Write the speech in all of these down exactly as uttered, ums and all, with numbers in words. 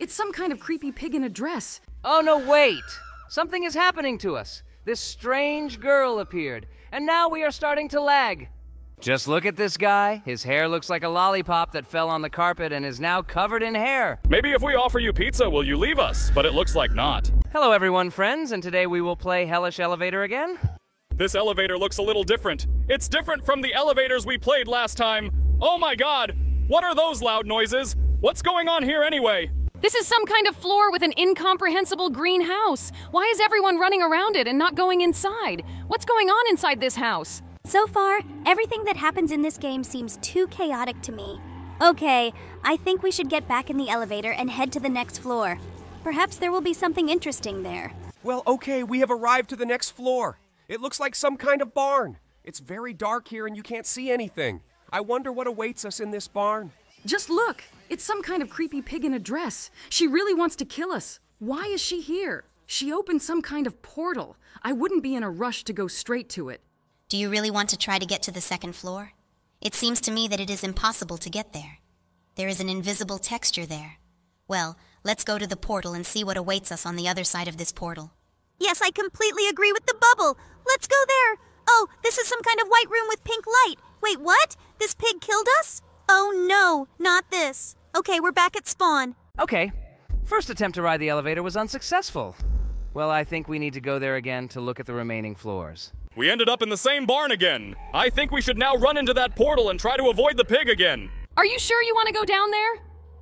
It's some kind of creepy pig in a dress. Oh no, wait! Something is happening to us. This strange girl appeared, and now we are starting to lag. Just look at this guy. His hair looks like a lollipop that fell on the carpet and is now covered in hair. Maybe if we offer you pizza, will you leave us? But it looks like not. Hello everyone, friends, and today we will play Hellish Elevator again. This elevator looks a little different. It's different from the elevators we played last time. Oh my god! What are those loud noises? What's going on here anyway? This is some kind of floor with an incomprehensible green house. Why is everyone running around it and not going inside? What's going on inside this house? So far, everything that happens in this game seems too chaotic to me. Okay, I think we should get back in the elevator and head to the next floor. Perhaps there will be something interesting there. Well, okay, we have arrived to the next floor. It looks like some kind of barn. It's very dark here and you can't see anything. I wonder what awaits us in this barn. Just look! It's some kind of creepy pig in a dress. She really wants to kill us. Why is she here? She opened some kind of portal. I wouldn't be in a rush to go straight to it. Do you really want to try to get to the second floor? It seems to me that it is impossible to get there. There is an invisible texture there. Well, let's go to the portal and see what awaits us on the other side of this portal. Yes, I completely agree with the bubble. Let's go there. Oh, this is some kind of white room with pink light. Wait, what? This pig killed us? Oh no, not this. Okay, we're back at spawn. Okay. First attempt to ride the elevator was unsuccessful. Well, I think we need to go there again to look at the remaining floors. We ended up in the same barn again. I think we should now run into that portal and try to avoid the pig again. Are you sure you want to go down there?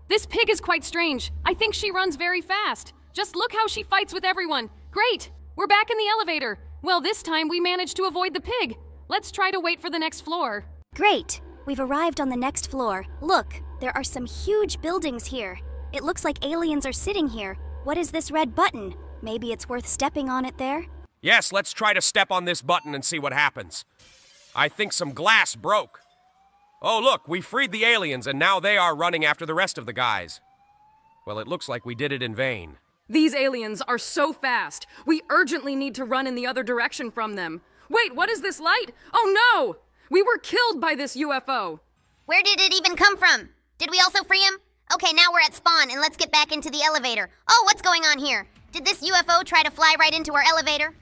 This pig is quite strange. I think she runs very fast. Just look how she fights with everyone. Great! We're back in the elevator. Well, this time we managed to avoid the pig. Let's try to wait for the next floor. Great! We've arrived on the next floor. Look, there are some huge buildings here. It looks like aliens are sitting here. What is this red button? Maybe it's worth stepping on it there? Yes, let's try to step on this button and see what happens. I think some glass broke. Oh look, we freed the aliens and now they are running after the rest of the guys. Well, it looks like we did it in vain. These aliens are so fast. We urgently need to run in the other direction from them. Wait, what is this light? Oh no! We were killed by this U F O! Where did it even come from? Did we also free him? Okay, now we're at spawn and let's get back into the elevator. Oh, what's going on here? Did this U F O try to fly right into our elevator?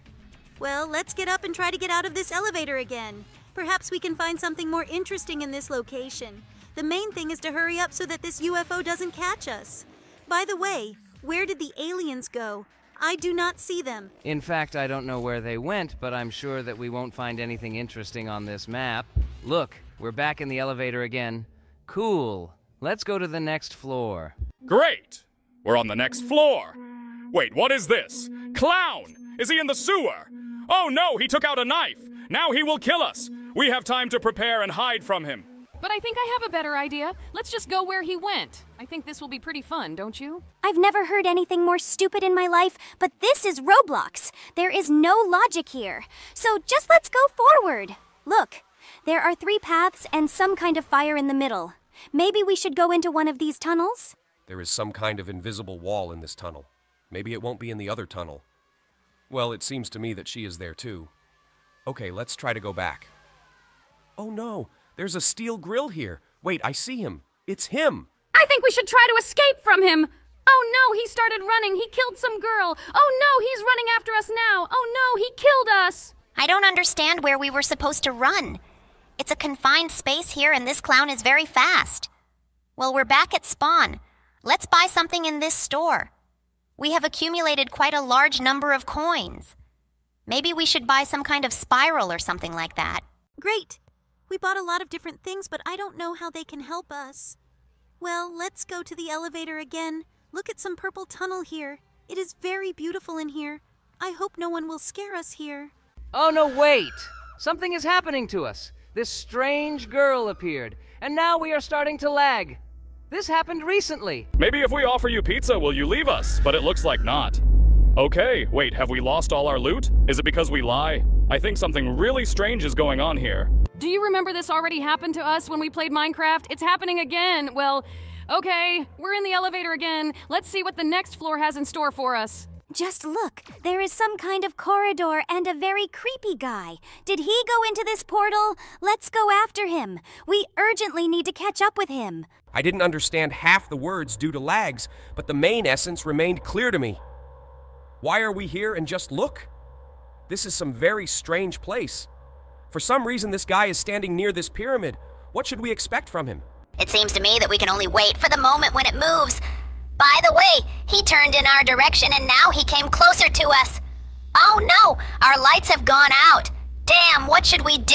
Well, let's get up and try to get out of this elevator again. Perhaps we can find something more interesting in this location. The main thing is to hurry up so that this U F O doesn't catch us. By the way, where did the aliens go? I do not see them. In fact, I don't know where they went, but I'm sure that we won't find anything interesting on this map. Look, we're back in the elevator again. Cool. Let's go to the next floor. Great! We're on the next floor. Wait, what is this? Clown! Is he in the sewer? Oh no, he took out a knife! Now he will kill us! We have time to prepare and hide from him. But I think I have a better idea. Let's just go where he went. I think this will be pretty fun, don't you? I've never heard anything more stupid in my life, but this is Roblox. There is no logic here. So just let's go forward. Look, there are three paths and some kind of fire in the middle. Maybe we should go into one of these tunnels? There is some kind of invisible wall in this tunnel. Maybe it won't be in the other tunnel. Well, it seems to me that she is there too. Okay, let's try to go back. Oh no! There's a steel grill here. Wait, I see him. It's him. I think we should try to escape from him. Oh no, he started running. He killed some girl. Oh no, he's running after us now. Oh no, he killed us. I don't understand where we were supposed to run. It's a confined space here and this clown is very fast. Well, we're back at spawn. Let's buy something in this store. We have accumulated quite a large number of coins. Maybe we should buy some kind of spiral or something like that. Great. We bought a lot of different things, but I don't know how they can help us. Well, let's go to the elevator again. Look at some purple tunnel here. It is very beautiful in here. I hope no one will scare us here. Oh no, wait! Something is happening to us. This strange girl appeared, and now we are starting to lag. This happened recently. Maybe if we offer you pizza, will you leave us? But it looks like not. Okay, wait, have we lost all our loot? Is it because we lie? I think something really strange is going on here. Do you remember this already happened to us when we played Minecraft? It's happening again. Well, okay, we're in the elevator again. Let's see what the next floor has in store for us. Just look, there is some kind of corridor and a very creepy guy. Did he go into this portal? Let's go after him. We urgently need to catch up with him. I didn't understand half the words due to lags, but the main essence remained clear to me. Why are we here and just look? This is some very strange place. For some reason, this guy is standing near this pyramid. What should we expect from him? It seems to me that we can only wait for the moment when it moves. By the way, he turned in our direction and now he came closer to us. Oh no, our lights have gone out. Damn, what should we do?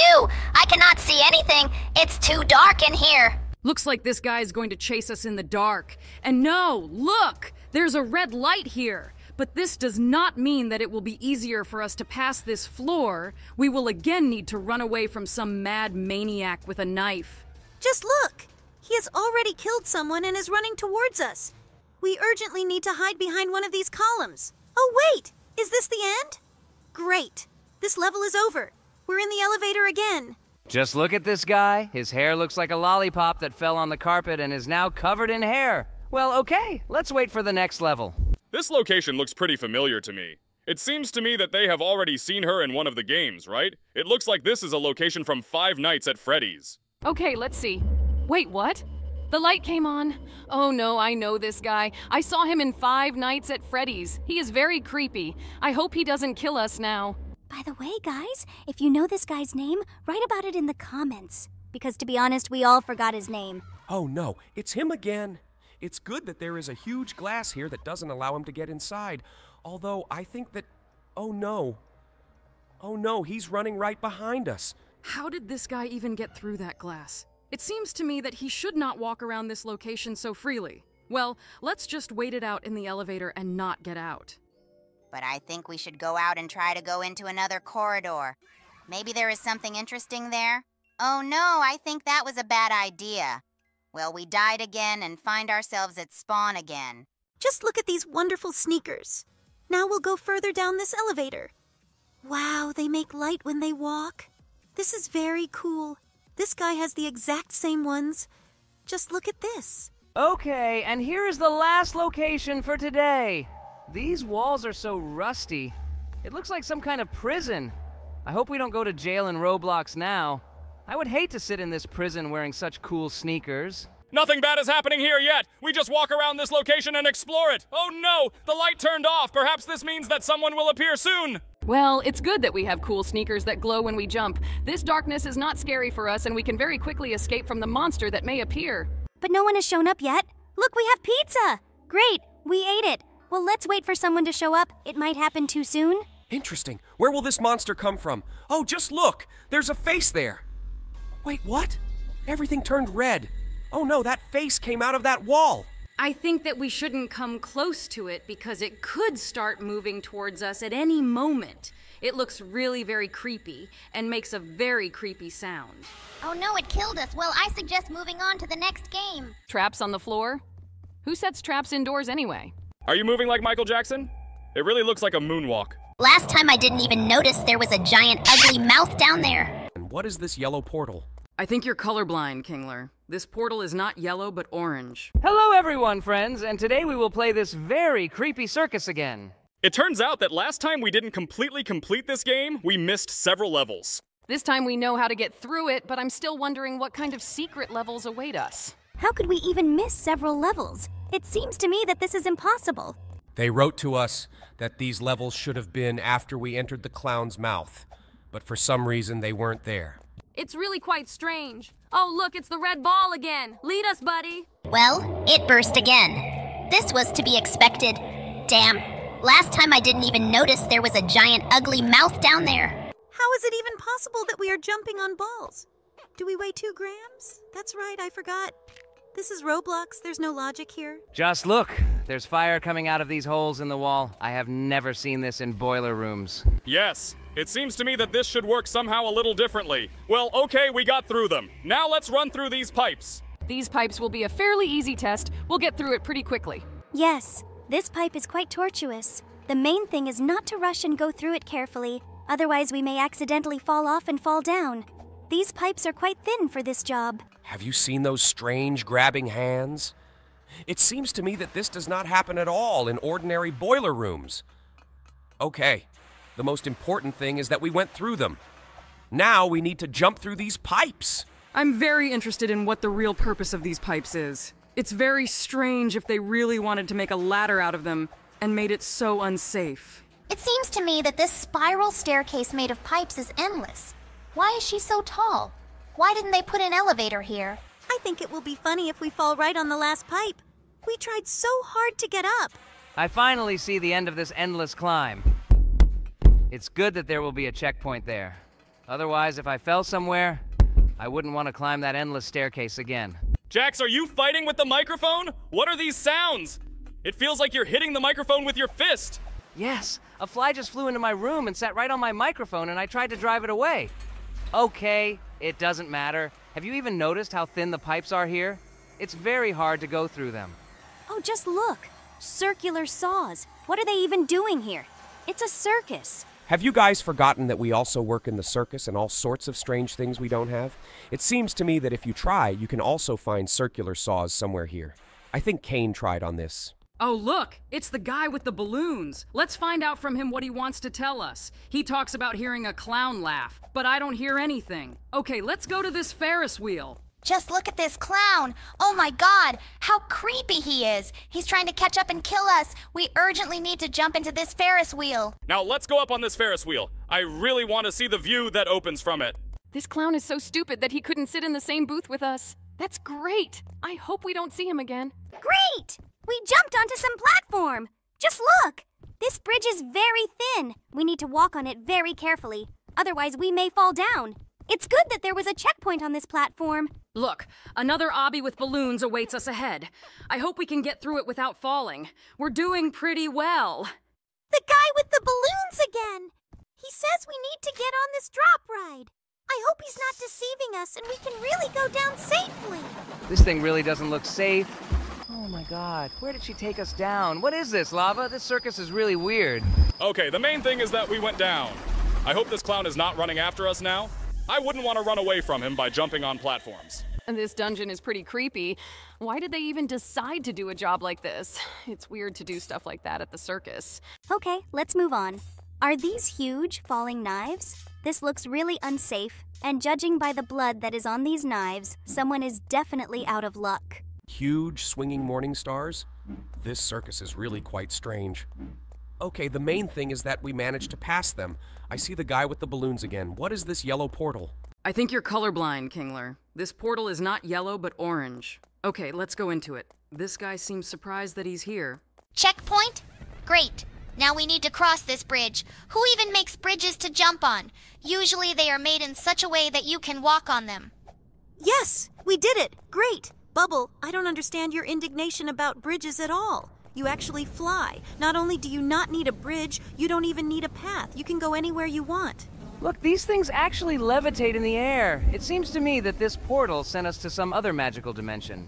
I cannot see anything. It's too dark in here. Looks like this guy is going to chase us in the dark. And no, look, there's a red light here. But this does not mean that it will be easier for us to pass this floor. We will again need to run away from some mad maniac with a knife. Just look! He has already killed someone and is running towards us. We urgently need to hide behind one of these columns. Oh wait! Is this the end? Great! This level is over. We're in the elevator again. Just look at this guy. His hair looks like a lollipop that fell on the carpet and is now covered in hair. Well, okay, let's wait for the next level. This location looks pretty familiar to me. It seems to me that they have already seen her in one of the games, right? It looks like this is a location from Five Nights at Freddy's. Okay, let's see. Wait, what? The light came on. Oh no, I know this guy. I saw him in Five Nights at Freddy's. He is very creepy. I hope he doesn't kill us now. By the way, guys, if you know this guy's name, write about it in the comments. Because to be honest, we all forgot his name. Oh no, it's him again. It's good that there is a huge glass here that doesn't allow him to get inside. Although, I think that... Oh no. Oh no, he's running right behind us. How did this guy even get through that glass? It seems to me that he should not walk around this location so freely. Well, let's just wait it out in the elevator and not get out. But I think we should go out and try to go into another corridor. Maybe there is something interesting there? Oh no, I think that was a bad idea. Well, we died again and find ourselves at spawn again. Just look at these wonderful sneakers. Now we'll go further down this elevator. Wow, they make light when they walk. This is very cool. This guy has the exact same ones. Just look at this. Okay, and here is the last location for today. These walls are so rusty. It looks like some kind of prison. I hope we don't go to jail in Roblox now. I would hate to sit in this prison wearing such cool sneakers. Nothing bad is happening here yet. We just walk around this location and explore it. Oh no, the light turned off. Perhaps this means that someone will appear soon. Well, it's good that we have cool sneakers that glow when we jump. This darkness is not scary for us and we can very quickly escape from the monster that may appear. But no one has shown up yet. Look, we have pizza. Great, we ate it. Well, let's wait for someone to show up. It might happen too soon. Interesting. Where will this monster come from? Oh, just look. There's a face there. Wait, what? Everything turned red. Oh no, that face came out of that wall. I think that we shouldn't come close to it because it could start moving towards us at any moment. It looks really very creepy and makes a very creepy sound. Oh no, it killed us. Well, I suggest moving on to the next game. Traps on the floor? Who sets traps indoors anyway? Are you moving like Michael Jackson? It really looks like a moonwalk. Last time I didn't even notice there was a giant ugly mouth down there. And what is this yellow portal? I think you're colorblind, Kingler. This portal is not yellow, but orange. Hello everyone, friends, and today we will play this very creepy circus again. It turns out that last time we didn't completely complete this game, we missed several levels. This time we know how to get through it, but I'm still wondering what kind of secret levels await us. How could we even miss several levels? It seems to me that this is impossible. They wrote to us that these levels should have been after we entered the clown's mouth, but for some reason they weren't there. It's really quite strange. Oh, look, it's the red ball again. Lead us, buddy. Well, it burst again. This was to be expected. Damn. Last time I didn't even notice there was a giant ugly mouth down there. How is it even possible that we are jumping on balls? Do we weigh two grams? That's right, I forgot. This is Roblox. There's no logic here. Just look. There's fire coming out of these holes in the wall. I have never seen this in boiler rooms. Yes. It seems to me that this should work somehow a little differently. Well, okay, we got through them. Now let's run through these pipes. These pipes will be a fairly easy test. We'll get through it pretty quickly. Yes, this pipe is quite tortuous. The main thing is not to rush and go through it carefully. Otherwise, we may accidentally fall off and fall down. These pipes are quite thin for this job. Have you seen those strange grabbing hands? It seems to me that this does not happen at all in ordinary boiler rooms. Okay. The most important thing is that we went through them. Now we need to jump through these pipes. I'm very interested in what the real purpose of these pipes is. It's very strange if they really wanted to make a ladder out of them and made it so unsafe. It seems to me that this spiral staircase made of pipes is endless. Why is she so tall? Why didn't they put an elevator here? I think it will be funny if we fall right on the last pipe. We tried so hard to get up. I finally see the end of this endless climb. It's good that there will be a checkpoint there. Otherwise, if I fell somewhere, I wouldn't want to climb that endless staircase again. Jax, are you fighting with the microphone? What are these sounds? It feels like you're hitting the microphone with your fist. Yes, a fly just flew into my room and sat right on my microphone and I tried to drive it away. Okay, it doesn't matter. Have you even noticed how thin the pipes are here? It's very hard to go through them. Oh, just look. Circular saws. What are they even doing here? It's a circus. Have you guys forgotten that we also work in the circus and all sorts of strange things we don't have? It seems to me that if you try, you can also find circular saws somewhere here. I think Kane tried on this. Oh, look, it's the guy with the balloons. Let's find out from him what he wants to tell us. He talks about hearing a clown laugh, but I don't hear anything. Okay, let's go to this Ferris wheel. Just look at this clown. Oh my God, how creepy he is. He's trying to catch up and kill us. We urgently need to jump into this Ferris wheel. Now let's go up on this Ferris wheel. I really want to see the view that opens from it. This clown is so stupid that he couldn't sit in the same booth with us. That's great. I hope we don't see him again. Great! We jumped onto some platform. Just look. This bridge is very thin. We need to walk on it very carefully. Otherwise, we may fall down. It's good that there was a checkpoint on this platform. Look, another obby with balloons awaits us ahead. I hope we can get through it without falling. We're doing pretty well. The guy with the balloons again! He says we need to get on this drop ride. I hope he's not deceiving us and we can really go down safely. This thing really doesn't look safe. Oh my God, where did she take us down? What is this, Lava? This circus is really weird. Okay, the main thing is that we went down. I hope this clown is not running after us now. I wouldn't want to run away from him by jumping on platforms. This dungeon is pretty creepy. Why did they even decide to do a job like this? It's weird to do stuff like that at the circus. Okay, let's move on. Are these huge falling knives? This looks really unsafe, and judging by the blood that is on these knives, someone is definitely out of luck. Huge swinging morning stars? This circus is really quite strange. Okay, the main thing is that we managed to pass them. I see the guy with the balloons again. What is this yellow portal? I think you're colorblind, Kingler. This portal is not yellow, but orange. Okay, let's go into it. This guy seems surprised that he's here. Checkpoint? Great. Now we need to cross this bridge. Who even makes bridges to jump on? Usually they are made in such a way that you can walk on them. Yes, we did it. Great. Bubble, I don't understand your indignation about bridges at all. You actually fly. Not only do you not need a bridge, you don't even need a path. You can go anywhere you want. Look, these things actually levitate in the air. It seems to me that this portal sent us to some other magical dimension.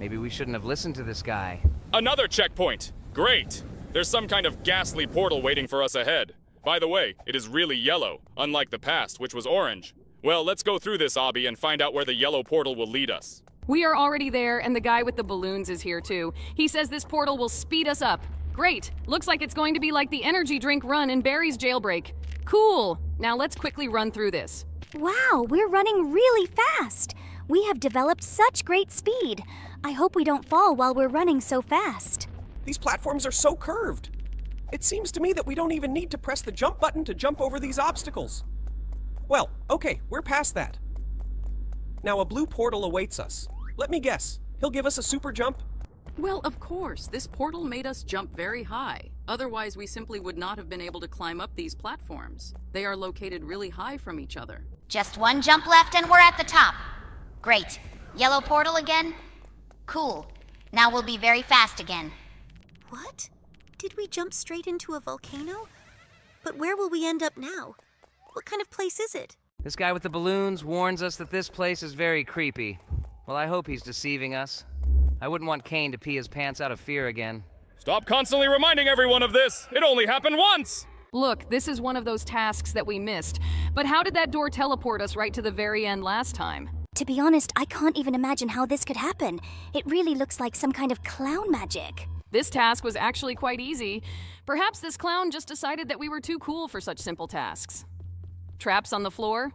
Maybe we shouldn't have listened to this guy. Another checkpoint. Great. There's some kind of ghastly portal waiting for us ahead. By the way, it is really yellow, unlike the past, which was orange. Well, let's go through this obby and find out where the yellow portal will lead us. We are already there, and the guy with the balloons is here too. He says this portal will speed us up. Great! Looks like it's going to be like the energy drink run in Barry's jailbreak. Cool! Now let's quickly run through this. Wow, we're running really fast! We have developed such great speed. I hope we don't fall while we're running so fast. These platforms are so curved. It seems to me that we don't even need to press the jump button to jump over these obstacles. Well, okay, we're past that. Now a blue portal awaits us. Let me guess, he'll give us a super jump? Well, of course, this portal made us jump very high. Otherwise, we simply would not have been able to climb up these platforms. They are located really high from each other. Just one jump left and we're at the top. Great. Yellow portal again? Cool. Now we'll be very fast again. What? Did we jump straight into a volcano? But where will we end up now? What kind of place is it? This guy with the balloons warns us that this place is very creepy. Well, I hope he's deceiving us. I wouldn't want Kane to pee his pants out of fear again. Stop constantly reminding everyone of this! It only happened once! Look, this is one of those tasks that we missed. But how did that door teleport us right to the very end last time? To be honest, I can't even imagine how this could happen. It really looks like some kind of clown magic. This task was actually quite easy. Perhaps this clown just decided that we were too cool for such simple tasks. Traps on the floor?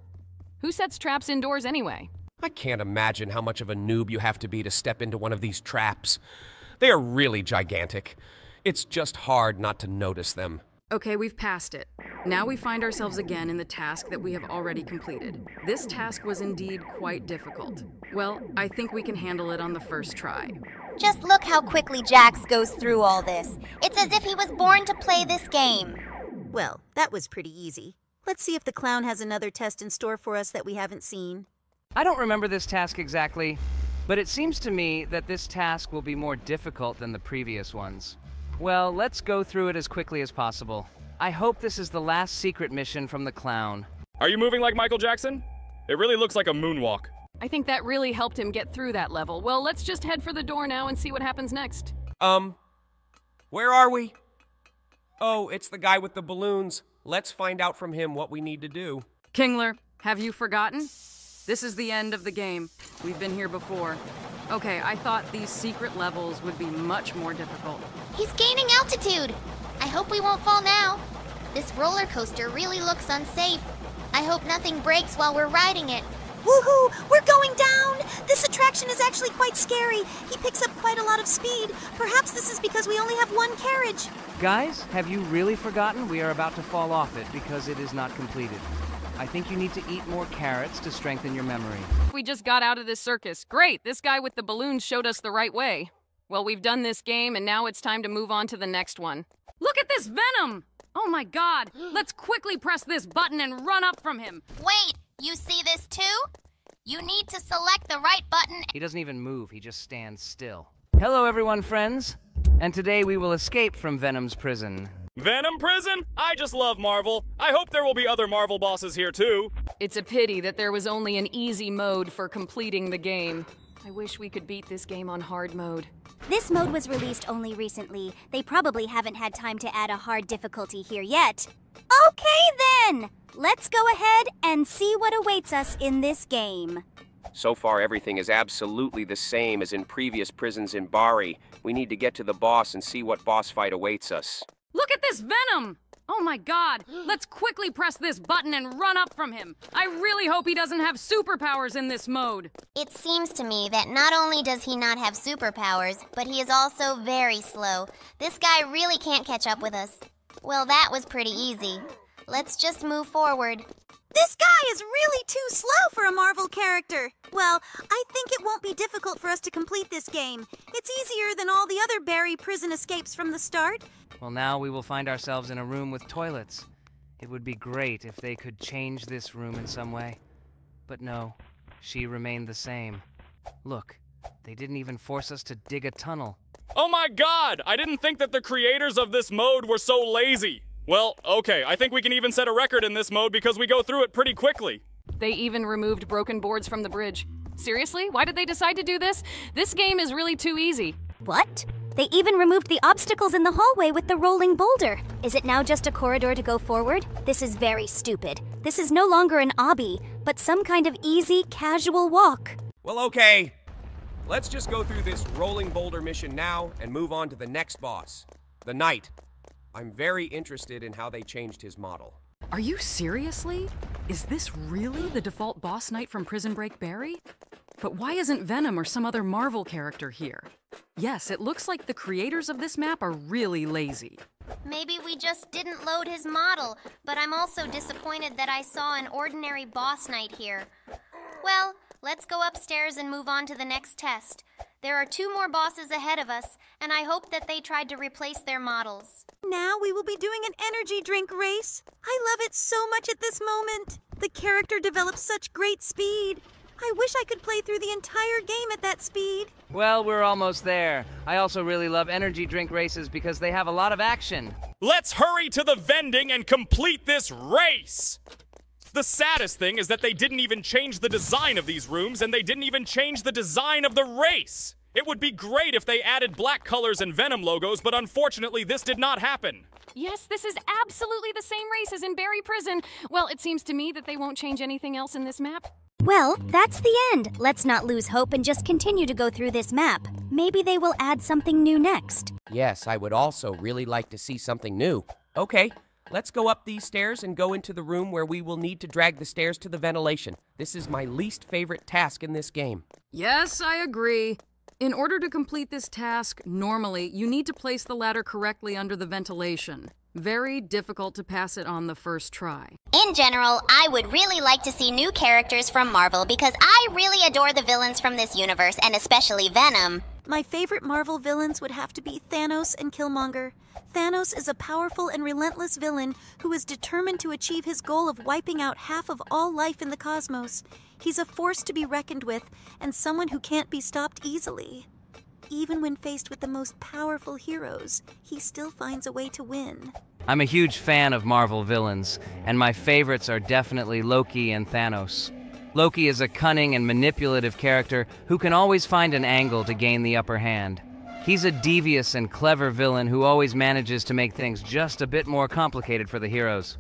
Who sets traps indoors anyway? I can't imagine how much of a noob you have to be to step into one of these traps. They are really gigantic. It's just hard not to notice them. Okay, we've passed it. Now we find ourselves again in the task that we have already completed. This task was indeed quite difficult. Well, I think we can handle it on the first try. Just look how quickly Jax goes through all this. It's as if he was born to play this game. Well, that was pretty easy. Let's see if the clown has another test in store for us that we haven't seen. I don't remember this task exactly, but it seems to me that this task will be more difficult than the previous ones. Well, let's go through it as quickly as possible. I hope this is the last secret mission from the clown. Are you moving like Michael Jackson? It really looks like a moonwalk. I think that really helped him get through that level. Well, let's just head for the door now and see what happens next. Um, where are we? Oh, it's the guy with the balloons. Let's find out from him what we need to do. Kingler, have you forgotten? This is the end of the game. We've been here before. Okay, I thought these secret levels would be much more difficult. He's gaining altitude! I hope we won't fall now. This roller coaster really looks unsafe. I hope nothing breaks while we're riding it. Woohoo! We're going down! This attraction is actually quite scary. He picks up quite a lot of speed. Perhaps this is because we only have one carriage. Guys, have you really forgotten we are about to fall off it because it is not completed? I think you need to eat more carrots to strengthen your memory. We just got out of this circus. Great! This guy with the balloons showed us the right way. Well, we've done this game, and now it's time to move on to the next one. Look at this venom! Oh my god! Let's quickly press this button and run up from him! Wait! You see this too? You need to select the right button. He doesn't even move, he just stands still. Hello everyone, friends. And today we will escape from Venom's prison. Venom prison? I just love Marvel. I hope there will be other Marvel bosses here too. It's a pity that there was only an easy mode for completing the game. I wish we could beat this game on hard mode. This mode was released only recently. They probably haven't had time to add a hard difficulty here yet. Okay then! Let's go ahead and see what awaits us in this game. So far everything is absolutely the same as in previous prisons in Bari. We need to get to the boss and see what boss fight awaits us. Look at this venom! Oh my god! Let's quickly press this button and run up from him! I really hope he doesn't have superpowers in this mode! It seems to me that not only does he not have superpowers, but he is also very slow. This guy really can't catch up with us. Well, that was pretty easy. Let's just move forward. This guy is really too slow for a Marvel character! Well, I think it won't be difficult for us to complete this game. It's easier than all the other Barry prison escapes from the start. Well, now we will find ourselves in a room with toilets. It would be great if they could change this room in some way. But no, she remained the same. Look, they didn't even force us to dig a tunnel. Oh my god! I didn't think that the creators of this mode were so lazy! Well, okay, I think we can even set a record in this mode because we go through it pretty quickly. They even removed broken boards from the bridge. Seriously? Why did they decide to do this? This game is really too easy. What? They even removed the obstacles in the hallway with the rolling boulder. Is it now just a corridor to go forward? This is very stupid. This is no longer an obby, but some kind of easy, casual walk. Well, okay. Let's just go through this rolling boulder mission now and move on to the next boss, the knight. I'm very interested in how they changed his model. Are you seriously? Is this really the default boss knight from Prison Break Barry? But why isn't Venom or some other Marvel character here? Yes, it looks like the creators of this map are really lazy. Maybe we just didn't load his model, but I'm also disappointed that I saw an ordinary boss knight here. Well, let's go upstairs and move on to the next test. There are two more bosses ahead of us, and I hope that they tried to replace their models. Now we will be doing an energy drink race. I love it so much at this moment. The character develops such great speed. I wish I could play through the entire game at that speed. Well, we're almost there. I also really love energy drink races because they have a lot of action. Let's hurry to the vending and complete this race! The saddest thing is that they didn't even change the design of these rooms, and they didn't even change the design of the race! It would be great if they added black colors and Venom logos, but unfortunately this did not happen. Yes, this is absolutely the same race as in Barry Prison. Well, it seems to me that they won't change anything else in this map. Well, that's the end. Let's not lose hope and just continue to go through this map. Maybe they will add something new next. Yes, I would also really like to see something new. Okay, Let's go up these stairs and go into the room where we will need to drag the stairs to the ventilation. This is my least favorite task in this game. Yes, I agree. In order to complete this task, normally, you need to place the ladder correctly under the ventilation. Very difficult to pass it on the first try. In general, I would really like to see new characters from Marvel because I really adore the villains from this universe, and especially Venom. My favorite Marvel villains would have to be Thanos and Killmonger. Thanos is a powerful and relentless villain who is determined to achieve his goal of wiping out half of all life in the cosmos. He's a force to be reckoned with and someone who can't be stopped easily. Even when faced with the most powerful heroes, he still finds a way to win. I'm a huge fan of Marvel villains, and my favorites are definitely Loki and Thanos. Loki is a cunning and manipulative character who can always find an angle to gain the upper hand. He's a devious and clever villain who always manages to make things just a bit more complicated for the heroes.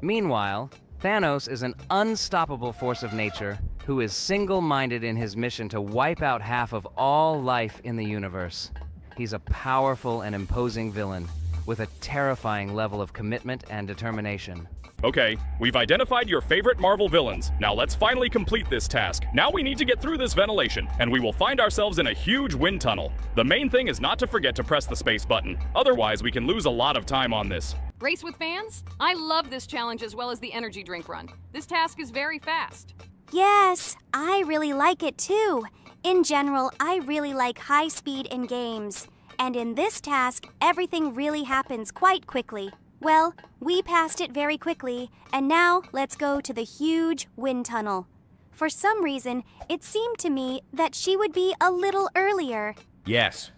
Meanwhile, Thanos is an unstoppable force of nature who is single-minded in his mission to wipe out half of all life in the universe. He's a powerful and imposing villain with a terrifying level of commitment and determination. Okay, we've identified your favorite Marvel villains. Now let's finally complete this task. Now we need to get through this ventilation, and we will find ourselves in a huge wind tunnel. The main thing is not to forget to press the space button. Otherwise, we can lose a lot of time on this. Race with fans? I love this challenge as well as the energy drink run. This task is very fast. Yes, I really like it too. In general, I really like high speed in games. And in this task, everything really happens quite quickly. Well, we passed it very quickly, and now let's go to the huge wind tunnel. For some reason, it seemed to me that she would be a little earlier. Yes.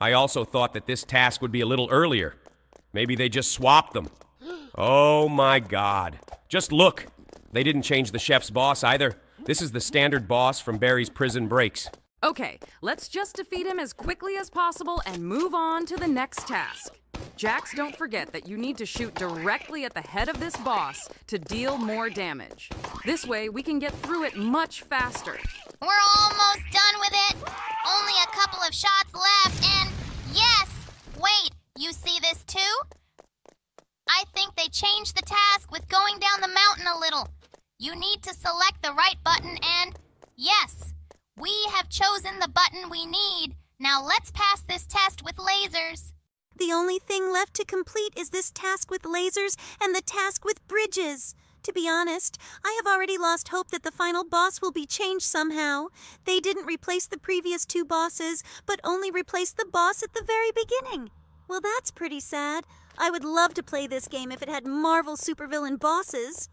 I also thought that this task would be a little earlier. Maybe they just swapped them. Oh my God. Just look. They didn't change the chef's boss either. This is the standard boss from Barry's Prison Breaks. Okay, let's just defeat him as quickly as possible and move on to the next task. Jax, don't forget that you need to shoot directly at the head of this boss to deal more damage. This way, we can get through it much faster. We're almost done with it. Only a couple of shots left, and yes! Wait, you see this too? I think they changed the task with going down the mountain a little. You need to select the right button and, yes, we have chosen the button we need. Now let's pass this test with lasers. The only thing left to complete is this task with lasers and the task with bridges. To be honest, I have already lost hope that the final boss will be changed somehow. They didn't replace the previous two bosses, but only replaced the boss at the very beginning. Well, that's pretty sad. I would love to play this game if it had Marvel supervillain bosses.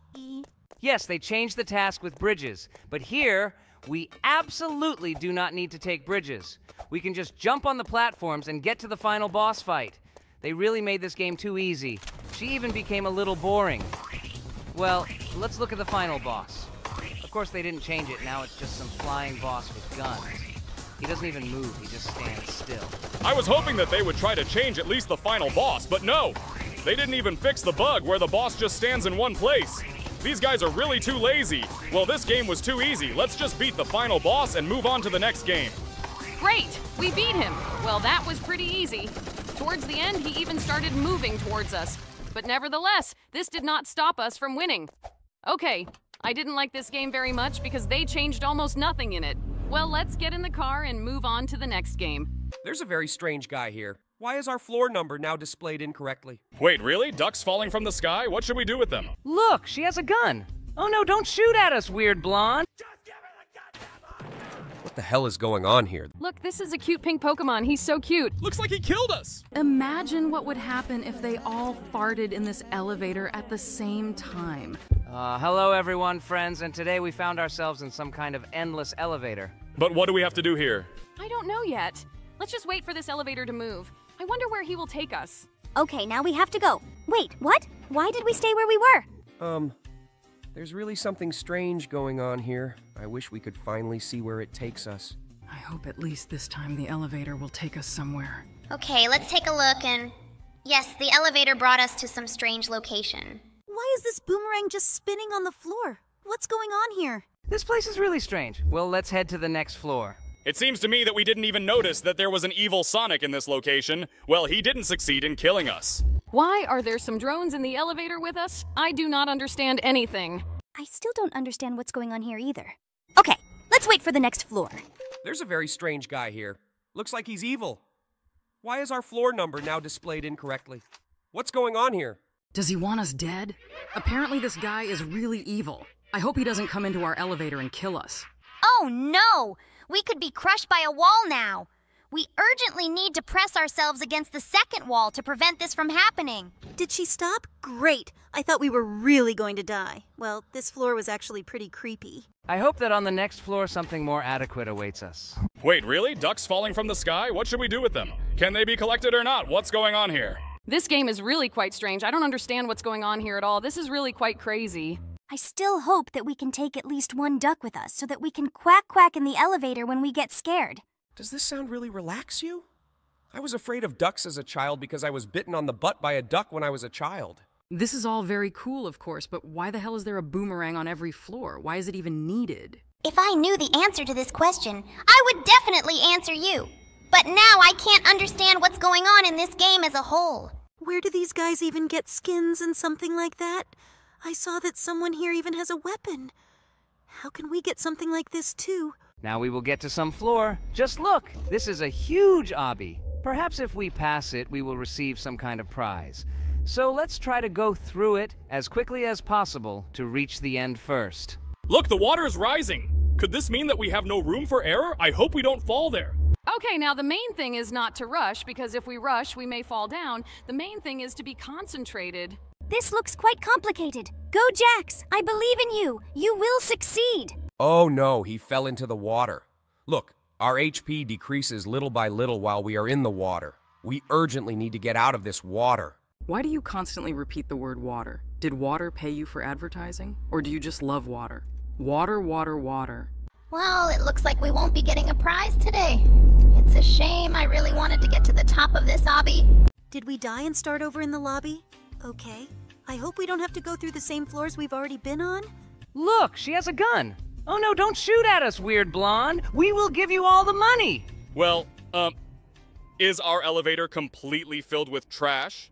Yes, they changed the task with bridges, but here, we absolutely do not need to take bridges. We can just jump on the platforms and get to the final boss fight. They really made this game too easy. She even became a little boring. Well, let's look at the final boss. Of course they didn't change it, now it's just some flying boss with guns. He doesn't even move, he just stands still. I was hoping that they would try to change at least the final boss, but no! They didn't even fix the bug where the boss just stands in one place. These guys are really too lazy. Well, this game was too easy. Let's just beat the final boss and move on to the next game. Great! We beat him! Well, that was pretty easy. Towards the end, he even started moving towards us. But nevertheless, this did not stop us from winning. Okay, I didn't like this game very much because they changed almost nothing in it. Well, let's get in the car and move on to the next game. There's a very strange guy here. Why is our floor number now displayed incorrectly? Wait, really? Ducks falling from the sky? What should we do with them? Look, she has a gun. Oh no, don't shoot at us, weird blonde. Just give me the goddamn gun! What the hell is going on here? Look, this is a cute pink Pokemon. He's so cute. Looks like he killed us. Imagine what would happen if they all farted in this elevator at the same time. Uh, hello everyone, friends, and today we found ourselves in some kind of endless elevator. But what do we have to do here? I don't know yet. Let's just wait for this elevator to move. I wonder where he will take us. Okay, now we have to go. Wait, what? Why did we stay where we were? Um, there's really something strange going on here. I wish we could finally see where it takes us. I hope at least this time the elevator will take us somewhere. Okay, let's take a look and... Yes, the elevator brought us to some strange location. Why is this boomerang just spinning on the floor? What's going on here? This place is really strange. Well, let's head to the next floor. It seems to me that we didn't even notice that there was an evil Sonic in this location. Well, he didn't succeed in killing us. Why are there some drones in the elevator with us? I do not understand anything. I still don't understand what's going on here either. Okay, let's wait for the next floor. There's a very strange guy here. Looks like he's evil. Why is our floor number now displayed incorrectly? What's going on here? Does he want us dead? Apparently this guy is really evil. I hope he doesn't come into our elevator and kill us. Oh no! We could be crushed by a wall now. We urgently need to press ourselves against the second wall to prevent this from happening. Did she stop? Great! I thought we were really going to die. Well, this floor was actually pretty creepy. I hope that on the next floor something more adequate awaits us. Wait, really? Ducks falling from the sky? What should we do with them? Can they be collected or not? What's going on here? This game is really quite strange. I don't understand what's going on here at all. This is really quite crazy. I still hope that we can take at least one duck with us so that we can quack quack in the elevator when we get scared. Does this sound really relax you? I was afraid of ducks as a child because I was bitten on the butt by a duck when I was a child. This is all very cool, of course, but why the hell is there a boomerang on every floor? Why is it even needed? If I knew the answer to this question, I would definitely answer you. But now I can't understand what's going on in this game as a whole. Where do these guys even get skins and something like that? I saw that someone here even has a weapon. How can we get something like this too? Now we will get to some floor. Just look, this is a huge obby. Perhaps if we pass it, we will receive some kind of prize. So let's try to go through it as quickly as possible to reach the end first. Look, the water is rising. Could this mean that we have no room for error? I hope we don't fall there. Okay, now the main thing is not to rush, because if we rush, we may fall down. The main thing is to be concentrated. This looks quite complicated. Go, Jax! I believe in you! You will succeed! Oh no, he fell into the water. Look, our H P decreases little by little while we are in the water. We urgently need to get out of this water. Why do you constantly repeat the word water? Did water pay you for advertising? Or do you just love water? Water, water, water. Well, it looks like we won't be getting a prize today. It's a shame. I really wanted to get to the top of this obby. Did we die and start over in the lobby? Okay. I hope we don't have to go through the same floors we've already been on. Look, she has a gun. Oh no, don't shoot at us, weird blonde. We will give you all the money. Well, um, is our elevator completely filled with trash?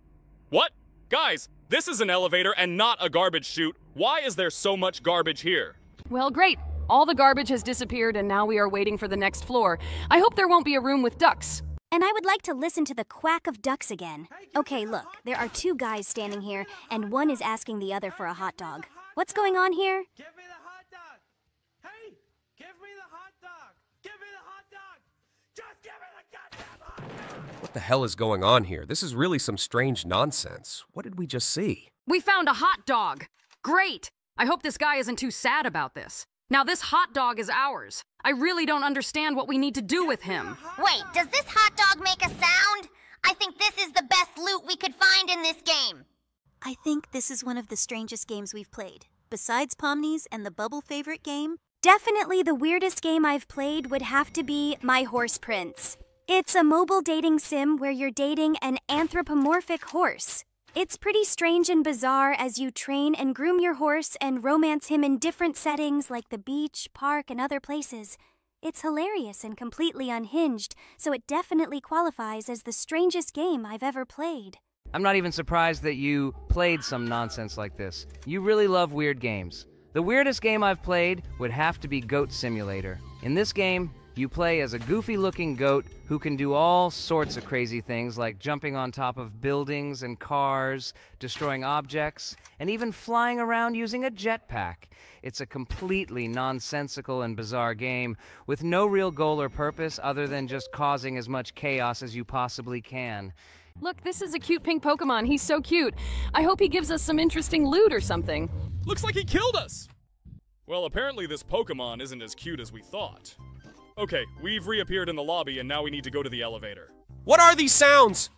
What? Guys, this is an elevator and not a garbage chute. Why is there so much garbage here? Well, great. All the garbage has disappeared, and now we are waiting for the next floor. I hope there won't be a room with ducks. And I would like to listen to the quack of ducks again. Okay, look, there are two guys standing here, and one is asking the other for a hot dog. What's going on here? Give me the hot dog! Hey! Give me the hot dog! Give me the hot dog! Just give me the goddamn hot dog! What the hell is going on here? This is really some strange nonsense. What did we just see? We found a hot dog! Great! I hope this guy isn't too sad about this. Now this hot dog is ours. I really don't understand what we need to do with him. Wait, does this hot dog make a sound? I think this is the best loot we could find in this game. I think this is one of the strangest games we've played. Besides Pomni's and the bubble favorite game, definitely the weirdest game I've played would have to be My Horse Prince. It's a mobile dating sim where you're dating an anthropomorphic horse. It's pretty strange and bizarre as you train and groom your horse and romance him in different settings like the beach, park, and other places. It's hilarious and completely unhinged, so it definitely qualifies as the strangest game I've ever played. I'm not even surprised that you played some nonsense like this. You really love weird games. The weirdest game I've played would have to be Goat Simulator. In this game, you play as a goofy-looking goat who can do all sorts of crazy things like jumping on top of buildings and cars, destroying objects, and even flying around using a jetpack. It's a completely nonsensical and bizarre game with no real goal or purpose other than just causing as much chaos as you possibly can. Look, this is a cute pink Pokemon. He's so cute. I hope he gives us some interesting loot or something. Looks like he killed us! Well, apparently this Pokemon isn't as cute as we thought. Okay, we've reappeared in the lobby, and now we need to go to the elevator. What are these sounds?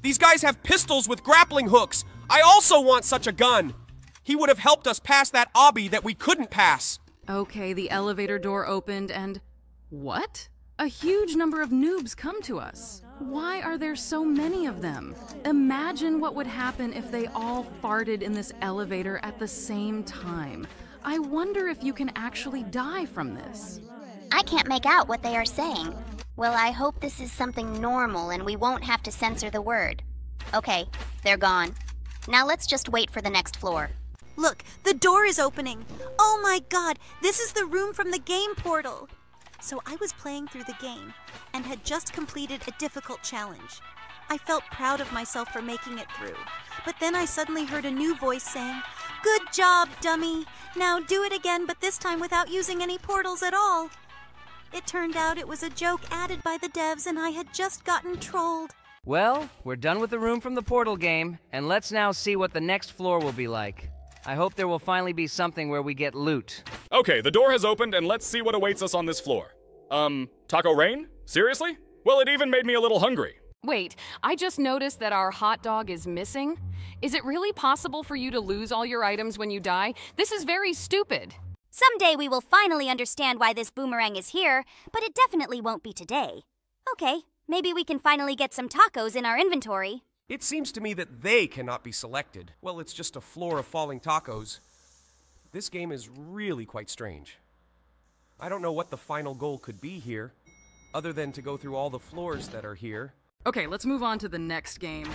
These guys have pistols with grappling hooks! I also want such a gun! He would have helped us pass that obby that we couldn't pass! Okay, the elevator door opened, and... what? A huge number of noobs come to us. Why are there so many of them? Imagine what would happen if they all farted in this elevator at the same time. I wonder if you can actually die from this. I can't make out what they are saying. Well, I hope this is something normal and we won't have to censor the word. Okay, they're gone. Now let's just wait for the next floor. Look, the door is opening. Oh my god, this is the room from the game portal. So I was playing through the game and had just completed a difficult challenge. I felt proud of myself for making it through. But then I suddenly heard a new voice saying, "Good job, dummy. Now do it again, but this time without using any portals at all." It turned out it was a joke added by the devs and I had just gotten trolled. Well, we're done with the room from the portal game, and let's now see what the next floor will be like. I hope there will finally be something where we get loot. Okay, the door has opened and let's see what awaits us on this floor. Um, Taco Rain? Seriously? Well, it even made me a little hungry. Wait, I just noticed that our hot dog is missing. Is it really possible for you to lose all your items when you die? This is very stupid. Someday we will finally understand why this boomerang is here, but it definitely won't be today. Okay, maybe we can finally get some tacos in our inventory. It seems to me that they cannot be selected. Well, it's just a floor of falling tacos. This game is really quite strange. I don't know what the final goal could be here, other than to go through all the floors that are here. Okay, let's move on to the next game.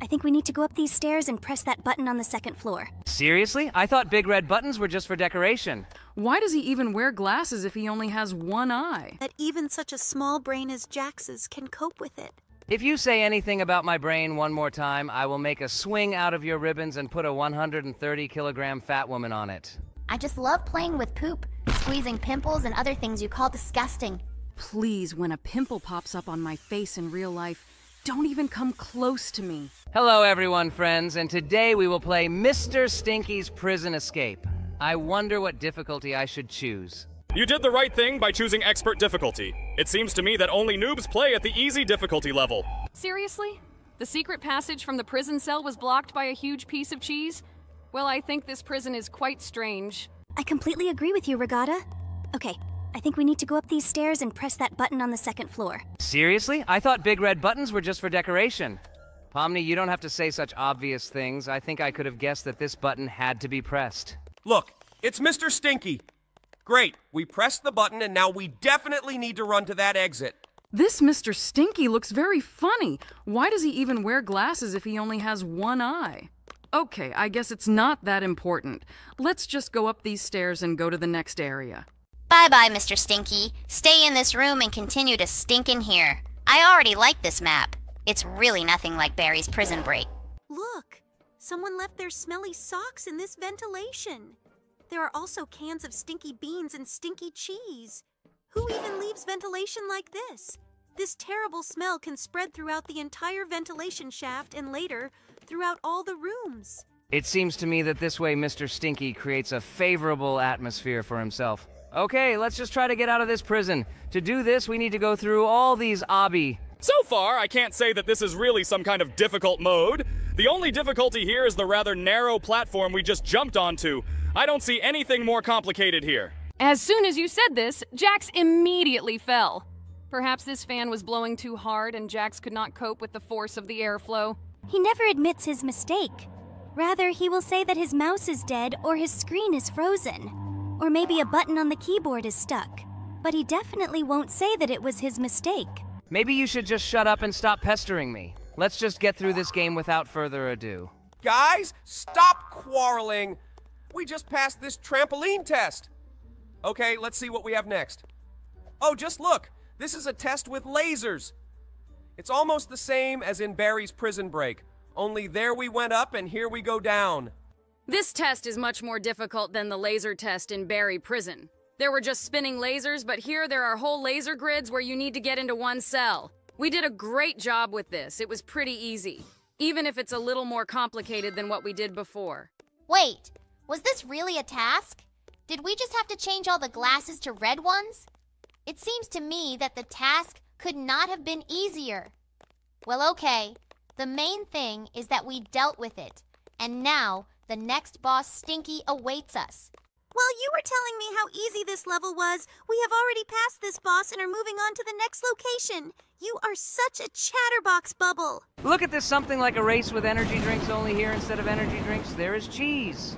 I think we need to go up these stairs and press that button on the second floor. Seriously? I thought big red buttons were just for decoration. Why does he even wear glasses if he only has one eye? That even such a small brain as Jax's can cope with it. If you say anything about my brain one more time, I will make a swing out of your ribbons and put a one hundred thirty kilogram fat woman on it. I just love playing with poop, squeezing pimples and other things you call disgusting. Please, when a pimple pops up on my face in real life, don't even come close to me. Hello everyone, friends, and today we will play Mister Stinky's Prison Escape. I wonder what difficulty I should choose. You did the right thing by choosing expert difficulty. It seems to me that only noobs play at the easy difficulty level. Seriously? The secret passage from the prison cell was blocked by a huge piece of cheese? Well, I think this prison is quite strange. I completely agree with you, Regatta. Okay. I think we need to go up these stairs and press that button on the second floor. Seriously? I thought big red buttons were just for decoration. Pomni, you don't have to say such obvious things. I think I could have guessed that this button had to be pressed. Look, it's Mister Stinky. Great, we pressed the button and now we definitely need to run to that exit. This Mister Stinky looks very funny. Why does he even wear glasses if he only has one eye? Okay, I guess it's not that important. Let's just go up these stairs and go to the next area. Bye-bye, Mister Stinky. Stay in this room and continue to stink in here. I already like this map. It's really nothing like Barry's prison break. Look! Someone left their smelly socks in this ventilation. There are also cans of stinky beans and stinky cheese. Who even leaves ventilation like this? This terrible smell can spread throughout the entire ventilation shaft and later throughout all the rooms. It seems to me that this way Mister Stinky creates a favorable atmosphere for himself. Okay, let's just try to get out of this prison. To do this, we need to go through all these obby. So far, I can't say that this is really some kind of difficult mode. The only difficulty here is the rather narrow platform we just jumped onto. I don't see anything more complicated here. As soon as you said this, Jax immediately fell. Perhaps this fan was blowing too hard and Jax could not cope with the force of the airflow. He never admits his mistake. Rather, he will say that his mouse is dead or his screen is frozen. Or maybe a button on the keyboard is stuck. But he definitely won't say that it was his mistake. Maybe you should just shut up and stop pestering me. Let's just get through this game without further ado. Guys, stop quarreling! We just passed this trampoline test! Okay, let's see what we have next. Oh, just look! This is a test with lasers! It's almost the same as in Barry's prison break. Only there we went up and here we go down. This test is much more difficult than the laser test in Barry Prison. There were just spinning lasers, but here there are whole laser grids where you need to get into one cell. We did a great job with this. It was pretty easy, even if it's a little more complicated than what we did before. Wait, was this really a task? Did we just have to change all the glasses to red ones? It seems to me that the task could not have been easier. Well, okay. The main thing is that we dealt with it, and now the next boss, Stinky, awaits us. While you were telling me how easy this level was, we have already passed this boss and are moving on to the next location. You are such a chatterbox, Bubble. Look at this, something like a race with energy drinks, only here instead of energy drinks, there is cheese.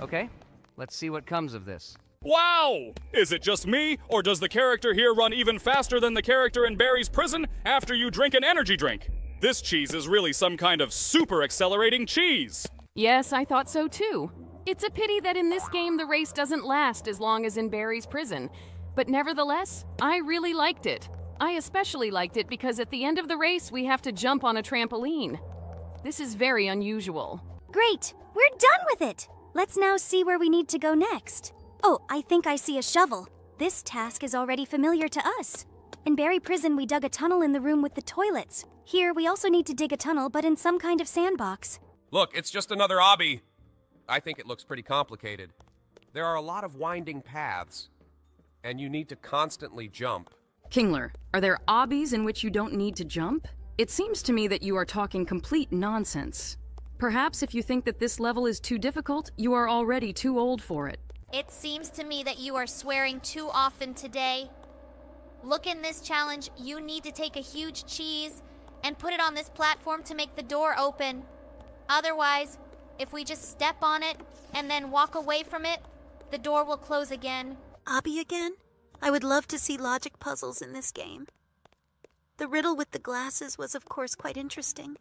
Okay, let's see what comes of this. Wow! Is it just me, or does the character here run even faster than the character in Barry's prison after you drink an energy drink? This cheese is really some kind of super accelerating cheese! Yes, I thought so too. It's a pity that in this game the race doesn't last as long as in Barry's Prison. But nevertheless, I really liked it. I especially liked it because at the end of the race we have to jump on a trampoline. This is very unusual. Great! We're done with it! Let's now see where we need to go next. Oh, I think I see a shovel. This task is already familiar to us. In Barry Prison, we dug a tunnel in the room with the toilets. Here, we also need to dig a tunnel, but in some kind of sandbox. Look, it's just another obby. I think it looks pretty complicated. There are a lot of winding paths, and you need to constantly jump. Kingler, are there obbies in which you don't need to jump? It seems to me that you are talking complete nonsense. Perhaps if you think that this level is too difficult, you are already too old for it. It seems to me that you are swearing too often today. Look, in this challenge, you need to take a huge cheese and put it on this platform to make the door open. Otherwise, if we just step on it and then walk away from it, the door will close again. Obby again? I would love to see logic puzzles in this game. The riddle with the glasses was, of course, quite interesting,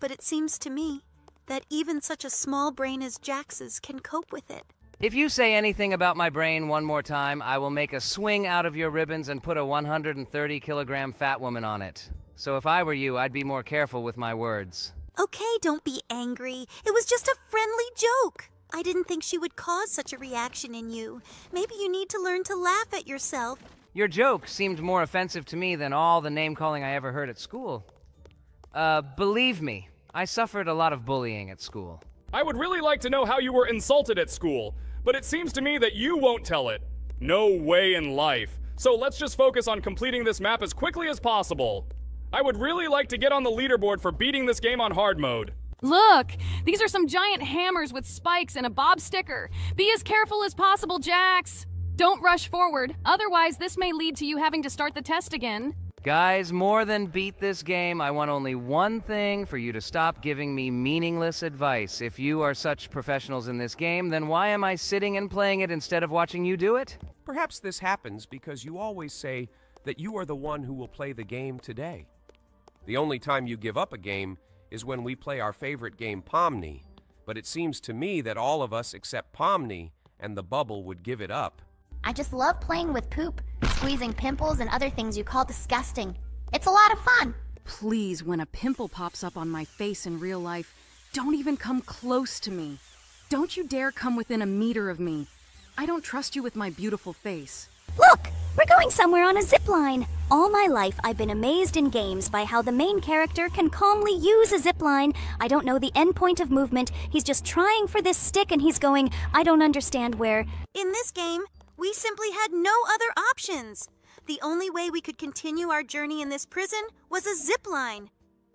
but it seems to me that even such a small brain as Jax's can cope with it. If you say anything about my brain one more time, I will make a swing out of your ribbons and put a one hundred thirty kilogram fat woman on it. So if I were you, I'd be more careful with my words. Okay, don't be angry. It was just a friendly joke. I didn't think she would cause such a reaction in you. Maybe you need to learn to laugh at yourself. Your joke seemed more offensive to me than all the name-calling I ever heard at school. Uh, believe me, I suffered a lot of bullying at school. I would really like to know how you were insulted at school, but it seems to me that you won't tell it. No way in life. So let's just focus on completing this map as quickly as possible. I would really like to get on the leaderboard for beating this game on hard mode. Look, these are some giant hammers with spikes and a bob sticker. Be as careful as possible, Jax. Don't rush forward, otherwise this may lead to you having to start the test again. Guys, more than beat this game, I want only one thing: for you to stop giving me meaningless advice. If you are such professionals in this game, then why am I sitting and playing it instead of watching you do it? Perhaps this happens because you always say that you are the one who will play the game today. The only time you give up a game is when we play our favorite game, Pomni. But it seems to me that all of us except Pomni and the bubble would give it up. I just love playing with poop, squeezing pimples and other things you call disgusting. It's a lot of fun. Please, when a pimple pops up on my face in real life, don't even come close to me. Don't you dare come within a meter of me. I don't trust you with my beautiful face. Look, we're going somewhere on a zip line. All my life, I've been amazed in games by how the main character can calmly use a zip line. I don't know the end point of movement. He's just trying for this stick and he's going, I don't understand where. In this game, we simply had no other options. The only way we could continue our journey in this prison was a zip line.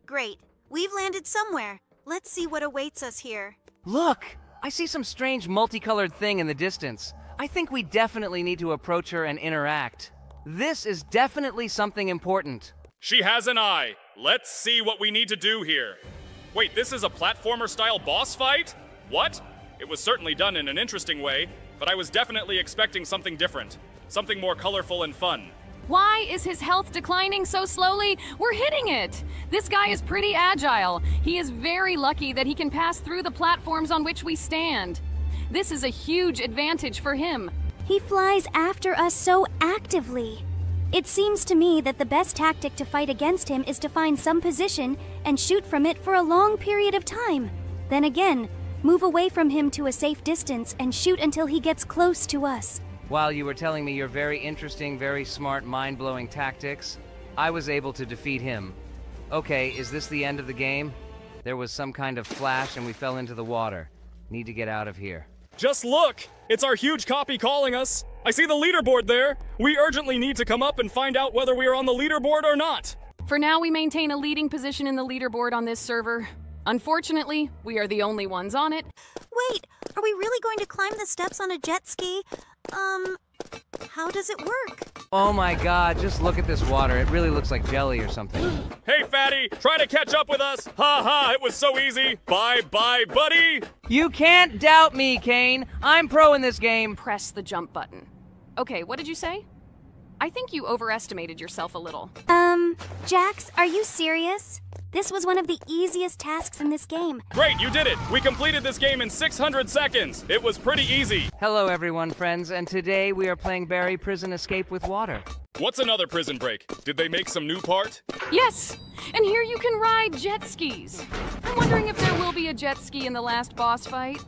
Great, we've landed somewhere. Let's see what awaits us here. Look, I see some strange multicolored thing in the distance. I think we definitely need to approach her and interact. This is definitely something important. She has an eye. Let's see what we need to do here. Wait, this is a platformer-style boss fight? What? It was certainly done in an interesting way, but I was definitely expecting something different. Something more colorful and fun. Why is his health declining so slowly? We're hitting it! This guy is pretty agile. He is very lucky that he can pass through the platforms on which we stand. This is a huge advantage for him. He flies after us so actively. It seems to me that the best tactic to fight against him is to find some position and shoot from it for a long period of time. Then again, move away from him to a safe distance and shoot until he gets close to us. While you were telling me your very interesting, very smart, mind-blowing tactics, I was able to defeat him. Okay, is this the end of the game? There was some kind of flash and we fell into the water. Need to get out of here. Just look! It's our huge copy calling us! I see the leaderboard there! We urgently need to come up and find out whether we are on the leaderboard or not! For now, we maintain a leading position in the leaderboard on this server. Unfortunately, we are the only ones on it. Wait, are we really going to climb the steps on a jet ski? Um, how does it work? Oh my god, just look at this water. It really looks like jelly or something. Hey, fatty, try to catch up with us. Ha ha, it was so easy. Bye bye, buddy. You can't doubt me, Kane. I'm pro in this game. Press the jump button. Okay, what did you say? I think you overestimated yourself a little. Um, Jax, are you serious? This was one of the easiest tasks in this game. Great, you did it! We completed this game in six hundred seconds! It was pretty easy! Hello everyone, friends, and today we are playing Barry's Prison Escape with water. What's another prison break? Did they make some new part? Yes! And here you can ride jet skis! I'm wondering if there will be a jet ski in the last boss fight?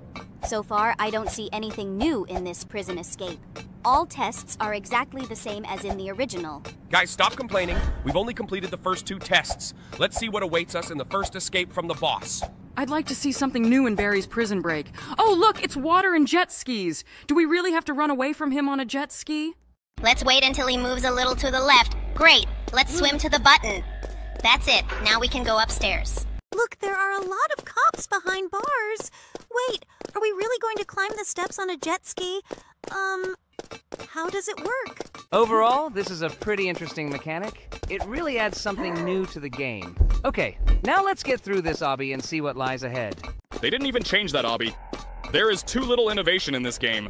So far, I don't see anything new in this prison escape. All tests are exactly the same as in the original. Guys, stop complaining. We've only completed the first two tests. Let's see what awaits us in the first escape from the boss. I'd like to see something new in Barry's prison break. Oh, look, it's water and jet skis. Do we really have to run away from him on a jet ski? Let's wait until he moves a little to the left. Great, let's swim to the button. That's it, now we can go upstairs. Look, there are a lot of cops behind bars. Wait, are we really going to climb the steps on a jet ski? Um... How does it work? Overall, this is a pretty interesting mechanic. It really adds something new to the game. Okay, now let's get through this obby and see what lies ahead. They didn't even change that obby. There is too little innovation in this game.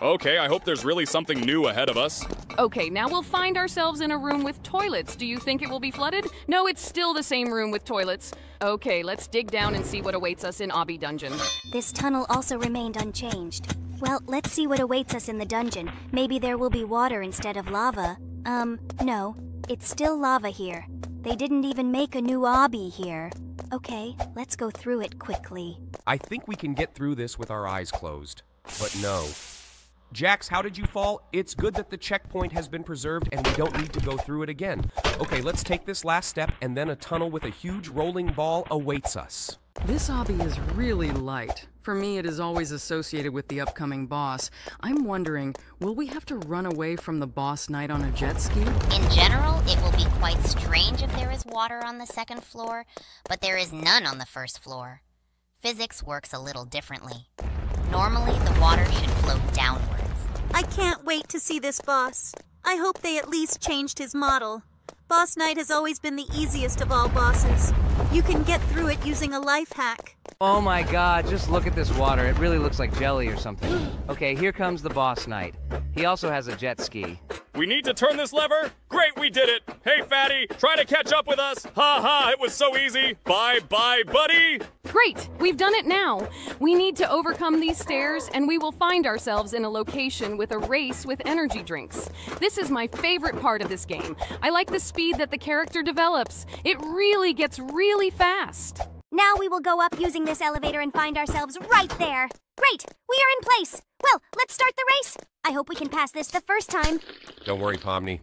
Okay, I hope there's really something new ahead of us. Okay, now we'll find ourselves in a room with toilets. Do you think it will be flooded? No, it's still the same room with toilets. Okay, let's dig down and see what awaits us in Obby Dungeon. This tunnel also remained unchanged. Well, let's see what awaits us in the dungeon. Maybe there will be water instead of lava. Um, no. It's still lava here. They didn't even make a new obby here. Okay, let's go through it quickly. I think we can get through this with our eyes closed. But no. Jax, how did you fall? It's good that the checkpoint has been preserved and we don't need to go through it again. Okay, let's take this last step and then a tunnel with a huge rolling ball awaits us. This obby is really light. For me, it is always associated with the upcoming boss. I'm wondering, will we have to run away from the boss night on a jet ski? In general, it will be quite strange if there is water on the second floor, but there is none on the first floor. Physics works a little differently. Normally, the water should flow downwards. I can't wait to see this boss. I hope they at least changed his model. Boss night has always been the easiest of all bosses. You can get through it using a life hack. Oh my god, just look at this water. It really looks like jelly or something. Okay, here comes the boss knight. He also has a jet ski. We need to turn this lever. Great, we did it. Hey, fatty, try to catch up with us. Ha ha, it was so easy. Bye bye, buddy. Great, we've done it now. We need to overcome these stairs and we will find ourselves in a location with a race with energy drinks. This is my favorite part of this game. I like the speed that the character develops. It really gets really fast. Now we will go up using this elevator and find ourselves right there. Great, we are in place. Well, let's start the race. I hope we can pass this the first time. Don't worry, Pomni.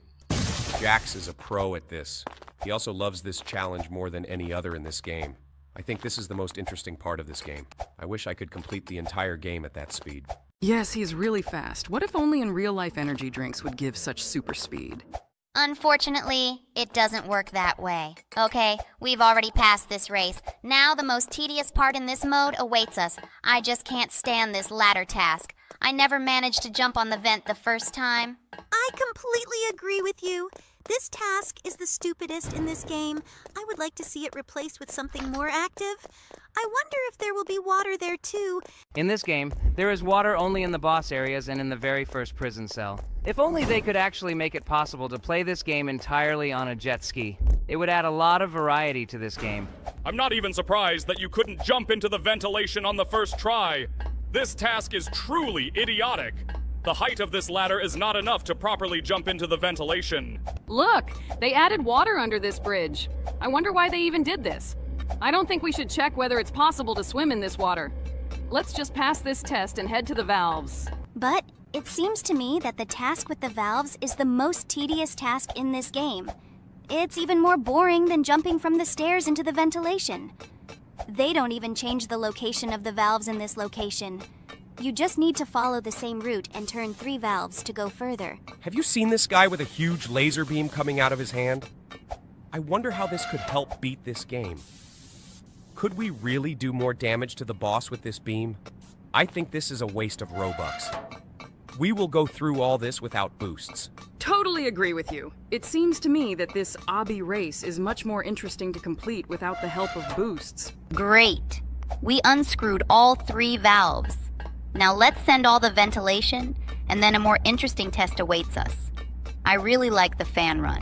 Jax is a pro at this. He also loves this challenge more than any other in this game. I think this is the most interesting part of this game. I wish I could complete the entire game at that speed. Yes, he's really fast. What if only in real life energy drinks would give such super speed? Unfortunately, it doesn't work that way. Okay, we've already passed this race. Now the most tedious part in this mode awaits us. I just can't stand this ladder task. I never managed to jump on the vent the first time. I completely agree with you. This task is the stupidest in this game. I would like to see it replaced with something more active. I wonder if there will be water there too. In this game, there is water only in the boss areas and in the very first prison cell. If only they could actually make it possible to play this game entirely on a jet ski. It would add a lot of variety to this game. I'm not even surprised that you couldn't jump into the ventilation on the first try. This task is truly idiotic. The height of this ladder is not enough to properly jump into the ventilation. Look, they added water under this bridge. I wonder why they even did this. I don't think we should check whether it's possible to swim in this water. Let's just pass this test and head to the valves. But it seems to me that the task with the valves is the most tedious task in this game. It's even more boring than jumping from the stairs into the ventilation. They don't even change the location of the valves in this location. You just need to follow the same route and turn three valves to go further. Have you seen this guy with a huge laser beam coming out of his hand? I wonder how this could help beat this game. Could we really do more damage to the boss with this beam? I think this is a waste of Robux. We will go through all this without boosts. Totally agree with you. It seems to me that this obby race is much more interesting to complete without the help of boosts. Great. We unscrewed all three valves. Now let's send all the ventilation, and then a more interesting test awaits us. I really like the fan run.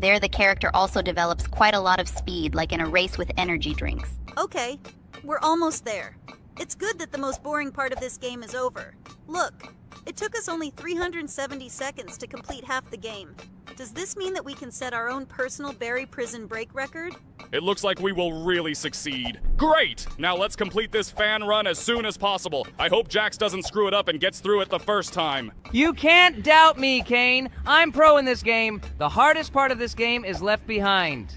There the character also develops quite a lot of speed, like in a race with energy drinks. Okay, we're almost there. It's good that the most boring part of this game is over. Look, it took us only three hundred seventy seconds to complete half the game. Does this mean that we can set our own personal Barry Prison Break record? It looks like we will really succeed. Great! Now let's complete this fan run as soon as possible. I hope Jax doesn't screw it up and gets through it the first time. You can't doubt me, Kane. I'm pro in this game. The hardest part of this game is left behind.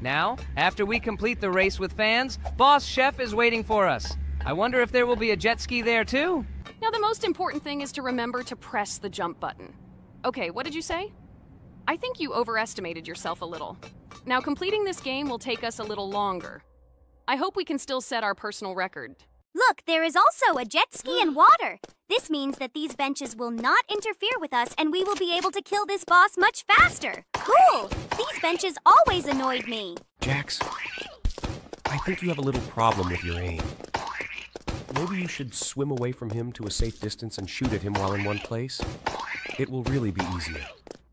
Now, after we complete the race with fans, Boss Chef is waiting for us. I wonder if there will be a jet ski there too? Now the most important thing is to remember to press the jump button. Okay, what did you say? I think you overestimated yourself a little. Now completing this game will take us a little longer. I hope we can still set our personal record. Look, there is also a jet ski and water. This means that these benches will not interfere with us and we will be able to kill this boss much faster. Cool! These benches always annoyed me. Jax, I think you have a little problem with your aim. Maybe you should swim away from him to a safe distance and shoot at him while in one place. It will really be easier.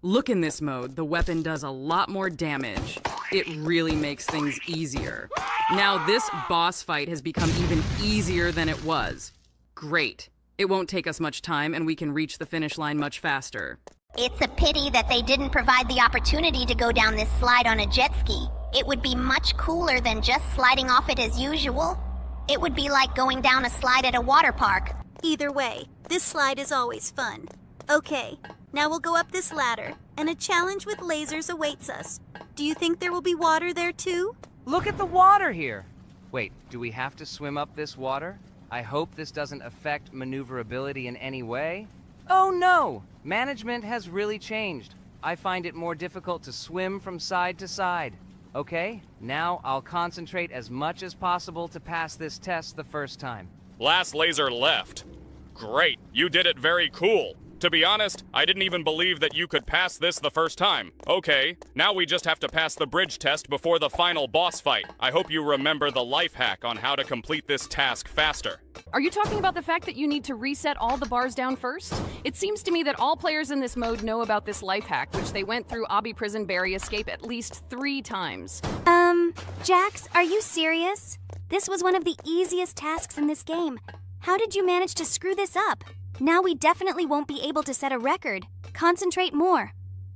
Look, in this mode, the weapon does a lot more damage. It really makes things easier. Now this boss fight has become even easier than it was. Great. It won't take us much time and we can reach the finish line much faster. It's a pity that they didn't provide the opportunity to go down this slide on a jet ski. It would be much cooler than just sliding off it as usual. It would be like going down a slide at a water park. Either way, this slide is always fun. Okay, now we'll go up this ladder, and a challenge with lasers awaits us. Do you think there will be water there too? Look at the water here. Wait, do we have to swim up this water? I hope this doesn't affect maneuverability in any way. Oh no! Management has really changed. I find it more difficult to swim from side to side. Okay, now I'll concentrate as much as possible to pass this test the first time. Last laser left. Great, you did it very cool. To be honest, I didn't even believe that you could pass this the first time. Okay, now we just have to pass the bridge test before the final boss fight. I hope you remember the life hack on how to complete this task faster. Are you talking about the fact that you need to reset all the bars down first? It seems to me that all players in this mode know about this life hack, which they went through Obby Prison Barry Escape at least three times. Um, Jax, are you serious? This was one of the easiest tasks in this game. How did you manage to screw this up? Now we definitely won't be able to set a record. Concentrate more.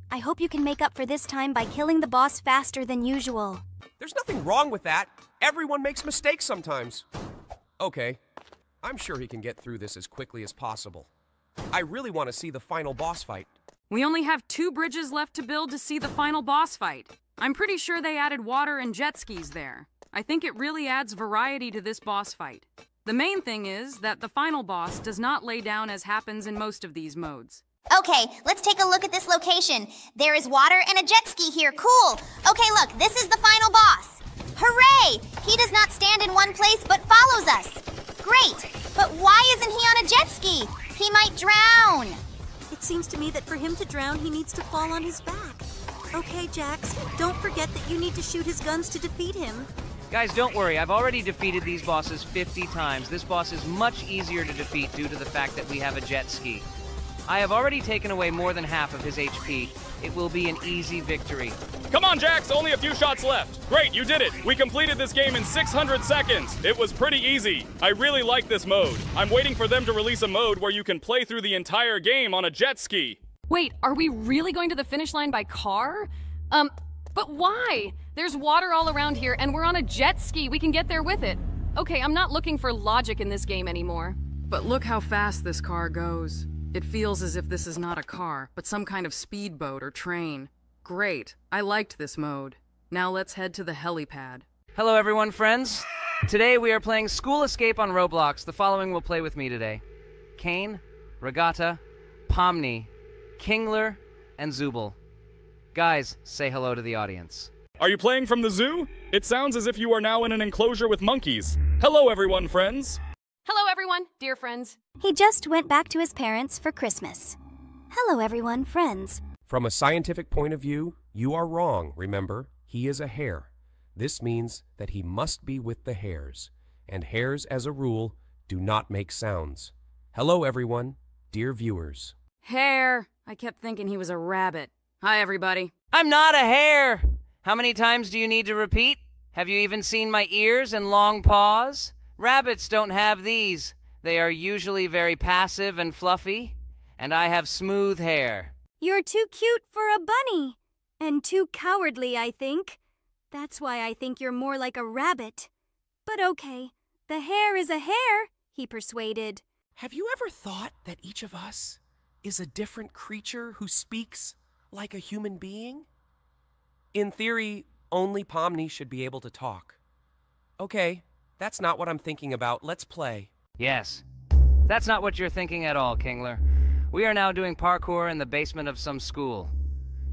I hope you can make up for this time by killing the boss faster than usual. There's nothing wrong with that. Everyone makes mistakes sometimes. Okay, I'm sure he can get through this as quickly as possible. I really want to see the final boss fight. We only have two bridges left to build to see the final boss fight. I'm pretty sure they added water and jet skis there. I think it really adds variety to this boss fight. The main thing is that the final boss does not lay down as happens in most of these modes. Okay, let's take a look at this location. There is water and a jet ski here, cool! Okay, look, this is the final boss. Hooray! He does not stand in one place but follows us. Great, but why isn't he on a jet ski? He might drown. It seems to me that for him to drown, he needs to fall on his back. Okay, Jax, don't forget that you need to shoot his guns to defeat him. Guys, don't worry, I've already defeated these bosses fifty times. This boss is much easier to defeat due to the fact that we have a jet ski. I have already taken away more than half of his H P. It will be an easy victory. Come on, Jax, only a few shots left. Great, you did it. We completed this game in six hundred seconds. It was pretty easy. I really like this mode. I'm waiting for them to release a mode where you can play through the entire game on a jet ski. Wait, are we really going to the finish line by car? Um, but why? There's water all around here, and we're on a jet ski. We can get there with it. Okay, I'm not looking for logic in this game anymore. But look how fast this car goes. It feels as if this is not a car, but some kind of speedboat or train. Great. I liked this mode. Now let's head to the helipad. Hello, everyone, friends. Today we are playing School Escape on Roblox. The following will play with me today: Kane, Regatta, Pomni, Kingler, and Zubal. Guys, say hello to the audience. Are you playing from the zoo? It sounds as if you are now in an enclosure with monkeys. Hello, everyone, friends. Hello, everyone, dear friends. He just went back to his parents for Christmas. Hello, everyone, friends. From a scientific point of view, you are wrong, remember. He is a hare. This means that he must be with the hares. And hares, as a rule, do not make sounds. Hello, everyone, dear viewers. Hare. I kept thinking he was a rabbit. Hi, everybody. I'm not a hare! How many times do you need to repeat? Have you even seen my ears and long paws? Rabbits don't have these. They are usually very passive and fluffy. And I have smooth hair. You're too cute for a bunny. And too cowardly, I think. That's why I think you're more like a rabbit. But okay, the hare is a hare, he persuaded. Have you ever thought that each of us is a different creature who speaks like a human being? In theory, only Pomni should be able to talk. Okay, that's not what I'm thinking about. Let's play. Yes. That's not what you're thinking at all, Kingler. We are now doing parkour in the basement of some school.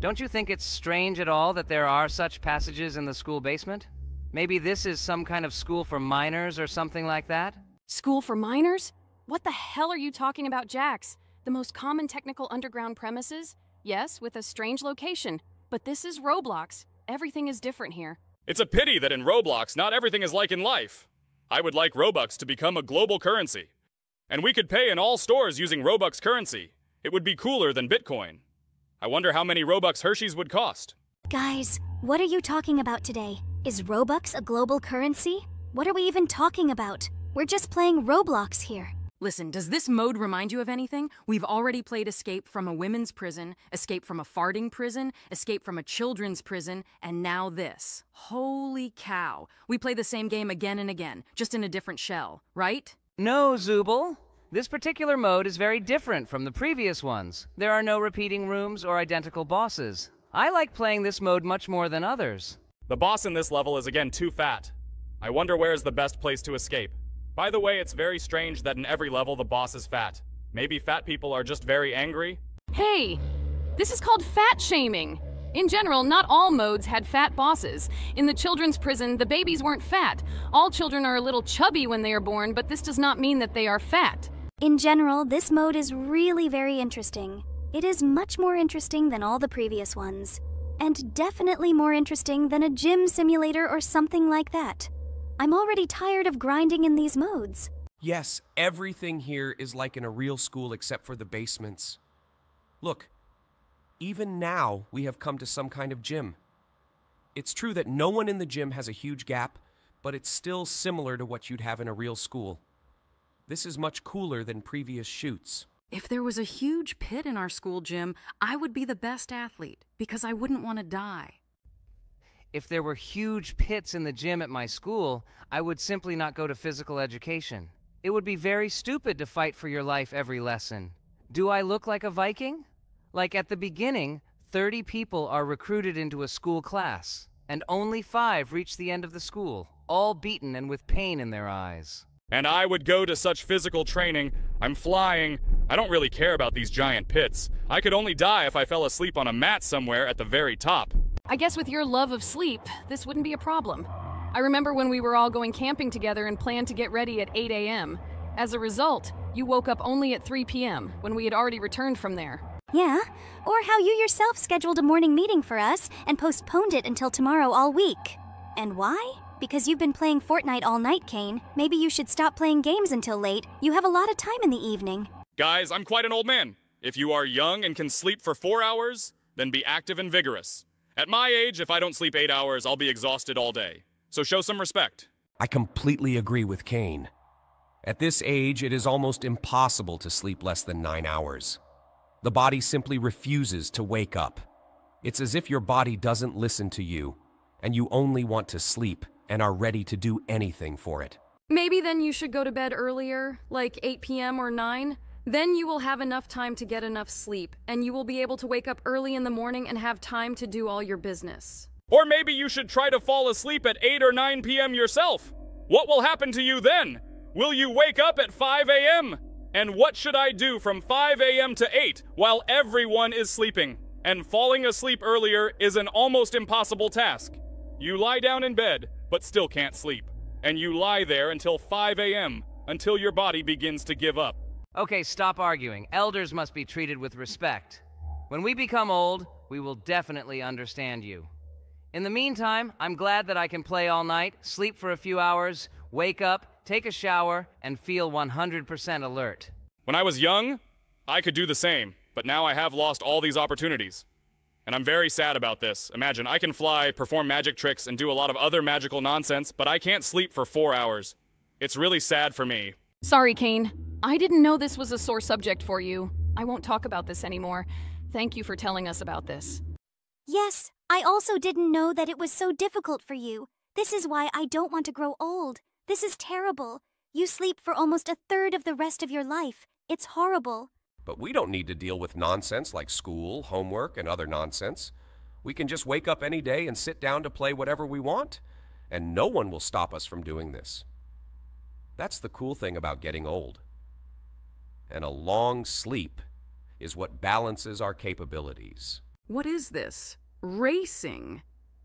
Don't you think it's strange at all that there are such passages in the school basement? Maybe this is some kind of school for minors or something like that? School for minors? What the hell are you talking about, Jax? The most common technical underground premises? Yes, with a strange location. But this is Roblox. Everything is different here. It's a pity that in Roblox, not everything is like in life. I would like Robux to become a global currency. And we could pay in all stores using Robux currency. It would be cooler than Bitcoin. I wonder how many Robux Hershey's would cost. Guys, what are you talking about today? Is Robux a global currency? What are we even talking about? We're just playing Roblox here. Listen, does this mode remind you of anything? We've already played Escape from a women's prison, Escape from a farting prison, Escape from a children's prison, and now this. Holy cow. We play the same game again and again, just in a different shell, right? No, Zubal. This particular mode is very different from the previous ones. There are no repeating rooms or identical bosses. I like playing this mode much more than others. The boss in this level is again too fat. I wonder where is the best place to escape. By the way, it's very strange that in every level the boss is fat. Maybe fat people are just very angry? Hey! This is called fat shaming! In general, not all modes had fat bosses. In the children's prison, the babies weren't fat. All children are a little chubby when they are born, but this does not mean that they are fat. In general, this mode is really very interesting. It is much more interesting than all the previous ones. And definitely more interesting than a gym simulator or something like that. I'm already tired of grinding in these modes. Yes, everything here is like in a real school except for the basements. Look, even now we have come to some kind of gym. It's true that no one in the gym has a huge gap, but it's still similar to what you'd have in a real school. This is much cooler than previous shoots. If there was a huge pit in our school gym, I would be the best athlete because I wouldn't want to die. If there were huge pits in the gym at my school, I would simply not go to physical education. It would be very stupid to fight for your life every lesson. Do I look like a Viking? Like at the beginning, thirty people are recruited into a school class, and only five reach the end of the school, all beaten and with pain in their eyes. And I would go to such physical training. I'm flying. I don't really care about these giant pits. I could only die if I fell asleep on a mat somewhere at the very top. I guess with your love of sleep, this wouldn't be a problem. I remember when we were all going camping together and planned to get ready at eight A M As a result, you woke up only at three P M when we had already returned from there. Yeah, or how you yourself scheduled a morning meeting for us and postponed it until tomorrow all week. And why? Because you've been playing Fortnite all night, Kane. Maybe you should stop playing games until late. You have a lot of time in the evening. Guys, I'm quite an old man. If you are young and can sleep for four hours, then be active and vigorous. At my age, if I don't sleep eight hours, I'll be exhausted all day. So show some respect. I completely agree with Kane. At this age, it is almost impossible to sleep less than nine hours. The body simply refuses to wake up. It's as if your body doesn't listen to you, and you only want to sleep and are ready to do anything for it. Maybe then you should go to bed earlier, like eight P M or nine. Then you will have enough time to get enough sleep, and you will be able to wake up early in the morning and have time to do all your business. Or maybe you should try to fall asleep at eight or nine P M yourself. What will happen to you then? Will you wake up at five A M? And what should I do from five A M to eight while everyone is sleeping? And falling asleep earlier is an almost impossible task. You lie down in bed, but still can't sleep. And you lie there until five A M, until your body begins to give up. Okay, stop arguing. Elders must be treated with respect. When we become old, we will definitely understand you. In the meantime, I'm glad that I can play all night, sleep for a few hours, wake up, take a shower, and feel one hundred percent alert. When I was young, I could do the same, but now I have lost all these opportunities. and I'm very sad about this. Imagine, I can fly, perform magic tricks, and do a lot of other magical nonsense, but I can't sleep for four hours. It's really sad for me. Sorry, Kane. I didn't know this was a sore subject for you. I won't talk about this anymore. Thank you for telling us about this. Yes, I also didn't know that it was so difficult for you. This is why I don't want to grow old. This is terrible. You sleep for almost a third of the rest of your life. It's horrible. But we don't need to deal with nonsense like school, homework, and other nonsense. We can just wake up any day and sit down to play whatever we want, and no one will stop us from doing this. That's the cool thing about getting old. And a long sleep is what balances our capabilities. What is this? Racing?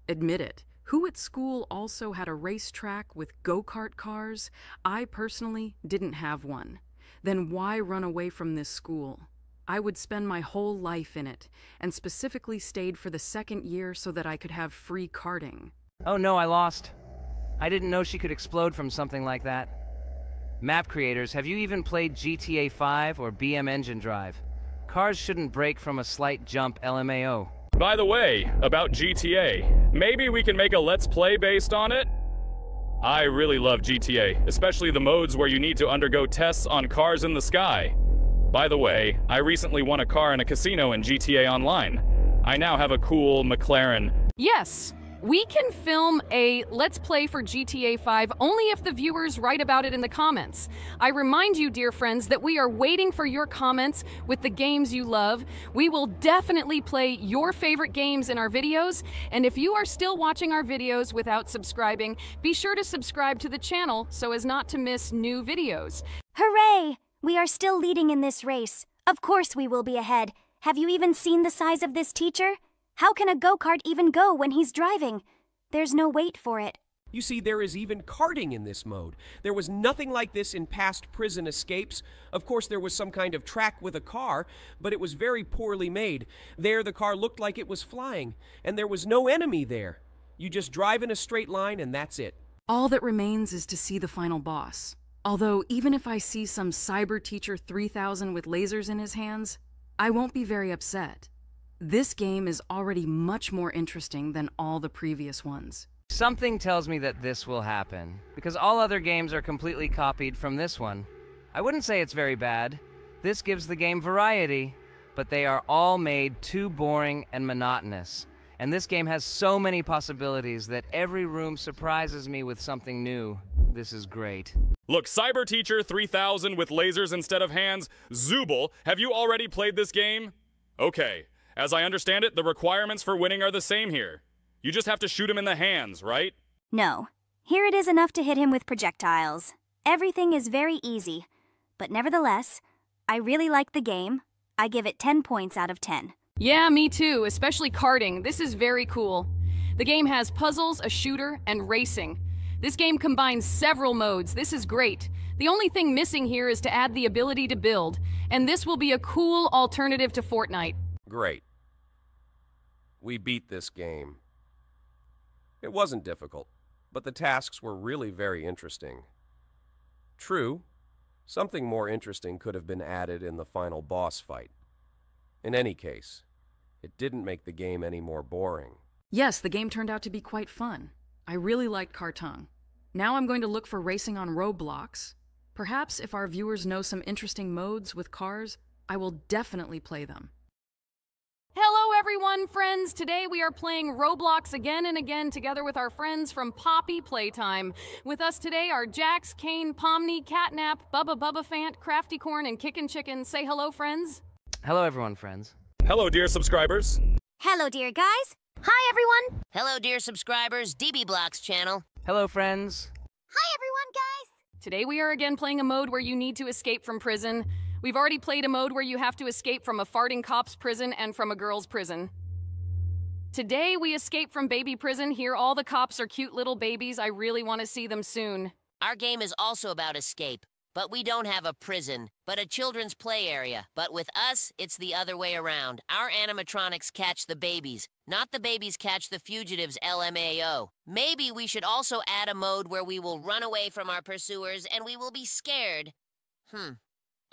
Admit it. Who at school also had a racetrack with go-kart cars? I personally didn't have one. Then why run away from this school? I would spend my whole life in it, and specifically stayed for the second year so that I could have free karting. Oh no, I lost. I didn't know she could explode from something like that. Map creators, have you even played G T A five or B M Engine Drive? Cars shouldn't brake from a slight jump, L M A O. By the way, about G T A, maybe we can make a Let's Play based on it? I really love G T A, especially the modes where you need to undergo tests on cars in the sky. By the way, I recently won a car in a casino in G T A Online. I now have a cool McLaren. Yes, we can film a Let's Play for G T A five only if the viewers write about it in the comments. I remind you, dear friends, that we are waiting for your comments with the games you love. We will definitely play your favorite games in our videos, and if you are still watching our videos without subscribing, be sure to subscribe to the channel so as not to miss new videos. Hooray! We are still leading in this race. Of course we will be ahead. Have you even seen the size of this teacher? How can a go-kart even go when he's driving? There's no weight for it. You see, there is even karting in this mode. There was nothing like this in past prison escapes. Of course, there was some kind of track with a car, but it was very poorly made. There, the car looked like it was flying, and there was no enemy there. You just drive in a straight line, and that's it. All that remains is to see the final boss. Although, even if I see some cyber teacher three thousand with lasers in his hands, I won't be very upset. This game is already much more interesting than all the previous ones. Something tells me that this will happen, because all other games are completely copied from this one. I wouldn't say it's very bad. This gives the game variety, but they are all made too boring and monotonous. And this game has so many possibilities that every room surprises me with something new. This is great. Look, Cyber Teacher three thousand with lasers instead of hands. Zubal, have you already played this game? Okay, as I understand it, the requirements for winning are the same here. You just have to shoot him in the hands, right? No. Here it is enough to hit him with projectiles. Everything is very easy. But nevertheless, I really like the game. I give it ten points out of ten. Yeah, me too, especially karting. This is very cool. The game has puzzles, a shooter, and racing. This game combines several modes. This is great. The only thing missing here is to add the ability to build, and this will be a cool alternative to Fortnite. Great. We beat this game. It wasn't difficult, but the tasks were really very interesting. True, something more interesting could have been added in the final boss fight. In any case, it didn't make the game any more boring. Yes, the game turned out to be quite fun. I really liked karting. Now I'm going to look for racing on Roblox. Perhaps if our viewers know some interesting modes with cars, I will definitely play them. Hello everyone, friends! Today we are playing Roblox again and again together with our friends from Poppy Playtime. With us today are Jax, Kane, Pomni, Catnap, Bubba Bubba Fant, Crafty Corn, and Kickin' Chicken. Say hello, friends. Hello everyone, friends. Hello dear subscribers. Hello dear guys. Hi everyone! Hello dear subscribers, D B Block's channel. Hello friends. Hi everyone guys! Today we are again playing a mode where you need to escape from prison. We've already played a mode where you have to escape from a farting cop's prison and from a girl's prison. Today we escape from baby prison. Here all the cops are cute little babies. I really want to see them soon. Our game is also about escape, but we don't have a prison, but a children's play area. But with us, it's the other way around. Our animatronics catch the babies, not the babies catch the fugitives, L M A O. Maybe we should also add a mode where we will run away from our pursuers and we will be scared. Hmm,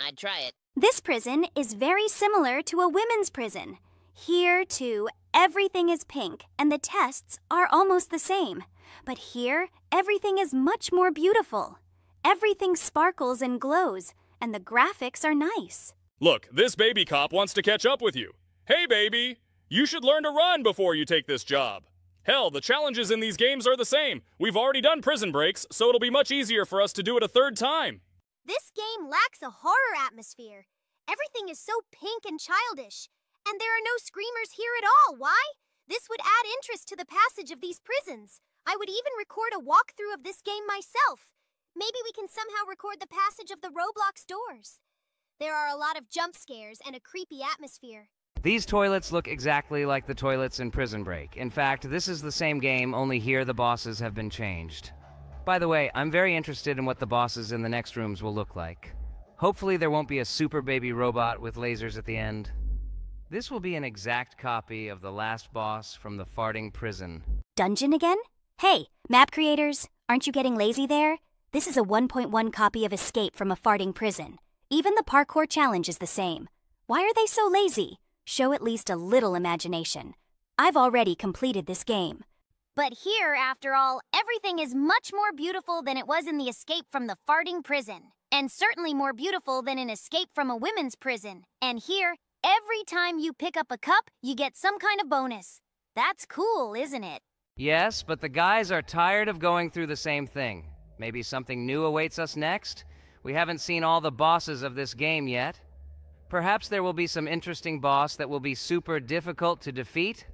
I'd try it. This prison is very similar to a women's prison. Here, too, Everything is pink, and the tests are almost the same. But here, everything is much more beautiful. Everything sparkles and glows, and the graphics are nice. Look, this baby cop wants to catch up with you. Hey, baby! You should learn to run before you take this job. Hell, the challenges in these games are the same. We've already done prison breaks, so it'll be much easier for us to do it a third time. This game lacks a horror atmosphere. Everything is so pink and childish. And there are no screamers here at all. Why? This would add interest to the passage of these prisons. I would even record a walkthrough of this game myself. Maybe we can somehow record the passage of the Roblox doors. There are a lot of jump scares and a creepy atmosphere. These toilets look exactly like the toilets in Prison Break. In fact, this is the same game, only here the bosses have been changed. By the way, I'm very interested in what the bosses in the next rooms will look like. Hopefully there won't be a super baby robot with lasers at the end. This will be an exact copy of the last boss from the farting prison. Dungeon again? Hey, map creators, aren't you getting lazy there? This is a one point one copy of Escape from a farting prison. Even the parkour challenge is the same. Why are they so lazy? Show at least a little imagination. I've already completed this game. But here, after all, everything is much more beautiful than it was in the Escape from the farting prison. And certainly more beautiful than an Escape from a women's prison. And here, every time you pick up a cup, you get some kind of bonus. That's cool, isn't it? Yes, but the guys are tired of going through the same thing. Maybe something new awaits us next? We haven't seen all the bosses of this game yet. Perhaps there will be some interesting boss that will be super difficult to defeat.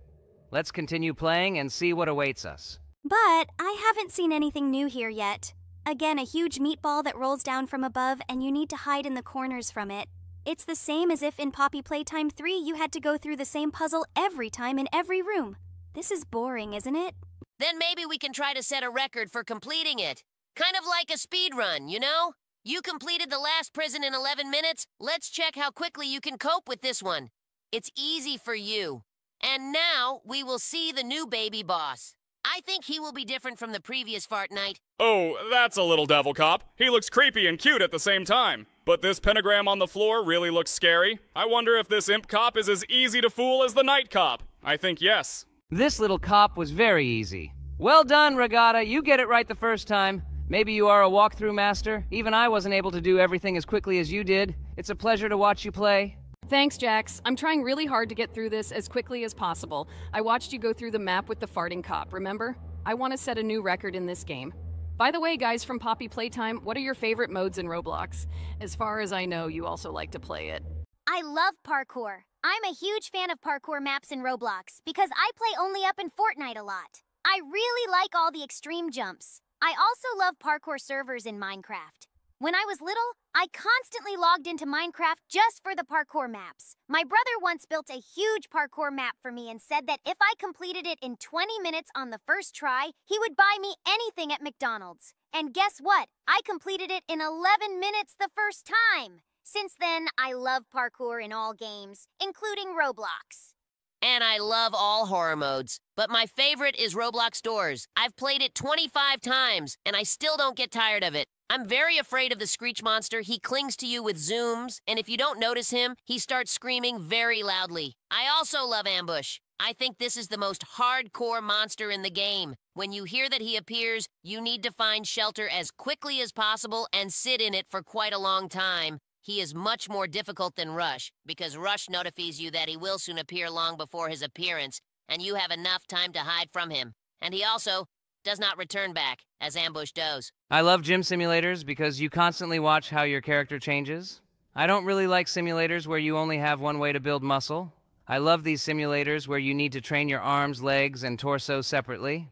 Let's continue playing and see what awaits us. But I haven't seen anything new here yet. Again, a huge meatball that rolls down from above and you need to hide in the corners from it. It's the same as if in Poppy Playtime three you had to go through the same puzzle every time in every room. This is boring, isn't it? Then maybe we can try to set a record for completing it. Kind of like a speed run, you know? You completed the last prison in eleven minutes. Let's check how quickly you can cope with this one. It's easy for you. And now we will see the new baby boss. I think he will be different from the previous fart night. Oh, that's a little devil cop. He looks creepy and cute at the same time. But this pentagram on the floor really looks scary. I wonder if this imp cop is as easy to fool as the night cop. I think yes. This little cop was very easy. Well done, Regatta. You get it right the first time. Maybe you are a walkthrough master. Even I wasn't able to do everything as quickly as you did. It's a pleasure to watch you play. Thanks, Jax. I'm trying really hard to get through this as quickly as possible. I watched you go through the map with the farting cop, remember? I want to set a new record in this game. By the way, guys from Poppy Playtime, what are your favorite modes in Roblox? As far as I know, you also like to play it. I love parkour. I'm a huge fan of parkour maps in Roblox because I play only up in Fortnite a lot. I really like all the extreme jumps. I also love parkour servers in Minecraft. When I was little, I constantly logged into Minecraft just for the parkour maps. My brother once built a huge parkour map for me and said that if I completed it in twenty minutes on the first try, he would buy me anything at McDonald's. And guess what? I completed it in eleven minutes the first time. Since then, I love parkour in all games, including Roblox. And I love all horror modes, but my favorite is Roblox Doors. I've played it twenty-five times, and I still don't get tired of it. I'm very afraid of the Screech Monster. He clings to you with zooms, and if you don't notice him, he starts screaming very loudly. I also love Ambush. I think this is the most hardcore monster in the game. When you hear that he appears, you need to find shelter as quickly as possible and sit in it for quite a long time. He is much more difficult than Rush, because Rush notifies you that he will soon appear long before his appearance, and you have enough time to hide from him. And he also does not return back, as Ambush does. I love gym simulators because you constantly watch how your character changes. I don't really like simulators where you only have one way to build muscle. I love these simulators where you need to train your arms, legs, and torso separately.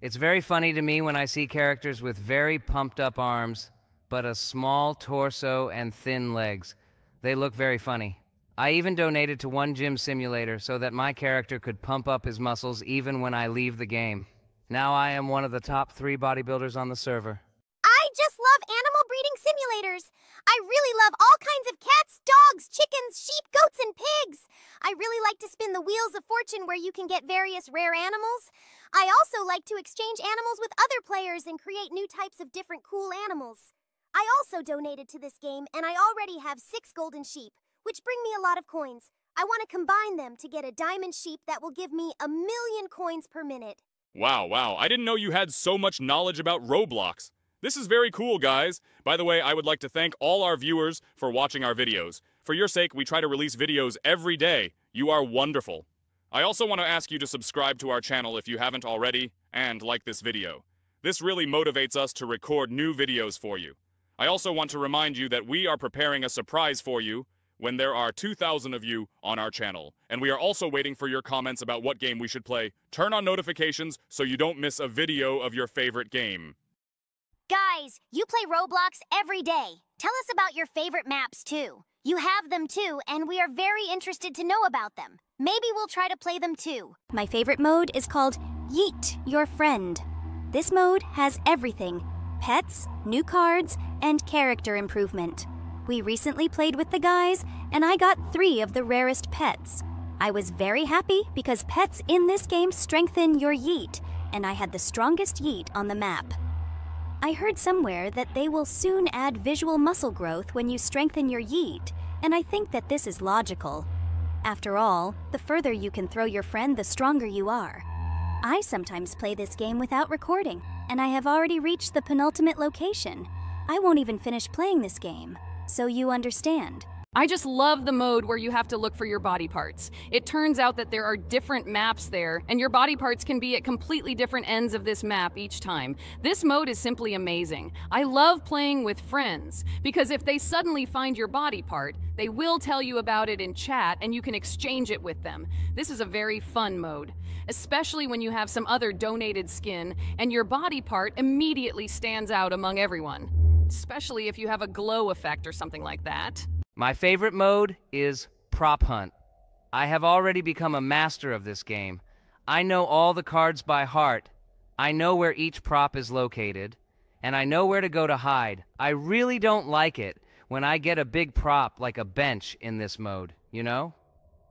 It's very funny to me when I see characters with very pumped-up arms, but a small torso and thin legs. They look very funny. I even donated to one gym simulator so that my character could pump up his muscles even when I leave the game. Now I am one of the top three bodybuilders on the server. I just love animal breeding simulators. I really love all kinds of cats, dogs, chickens, sheep, goats, and pigs. I really like to spin the wheels of fortune where you can get various rare animals. I also like to exchange animals with other players and create new types of different cool animals. I also donated to this game, and I already have six golden sheep, which bring me a lot of coins. I want to combine them to get a diamond sheep that will give me a million coins per minute. Wow, wow, I didn't know you had so much knowledge about Roblox. This is very cool, guys. By the way, I would like to thank all our viewers for watching our videos. For your sake, we try to release videos every day. You are wonderful. I also want to ask you to subscribe to our channel if you haven't already, and like this video. This really motivates us to record new videos for you. I also want to remind you that we are preparing a surprise for you when there are two thousand of you on our channel. And we are also waiting for your comments about what game we should play. Turn on notifications so you don't miss a video of your favorite game. Guys, you play Roblox every day. Tell us about your favorite maps too. You have them too, and we are very interested to know about them. Maybe we'll try to play them too. My favorite mode is called Yeet Your Friend. This mode has everything: pets, new cards, and character improvement. We recently played with the guys, and I got three of the rarest pets. I was very happy because pets in this game strengthen your yeet, and I had the strongest yeet on the map. I heard somewhere that they will soon add visual muscle growth when you strengthen your yeet, and I think that this is logical. After all, the further you can throw your friend, the stronger you are. I sometimes play this game without recording, and I have already reached the penultimate location. I won't even finish playing this game, so you understand. I just love the mode where you have to look for your body parts. It turns out that there are different maps there, and your body parts can be at completely different ends of this map each time. This mode is simply amazing. I love playing with friends, because if they suddenly find your body part, they will tell you about it in chat, and you can exchange it with them. This is a very fun mode, especially when you have some other donated skin, and your body part immediately stands out among everyone, especially if you have a glow effect or something like that. My favorite mode is Prop Hunt. I have already become a master of this game. I know all the cards by heart. I know where each prop is located, and I know where to go to hide. I really don't like it when I get a big prop like a bench in this mode, you know?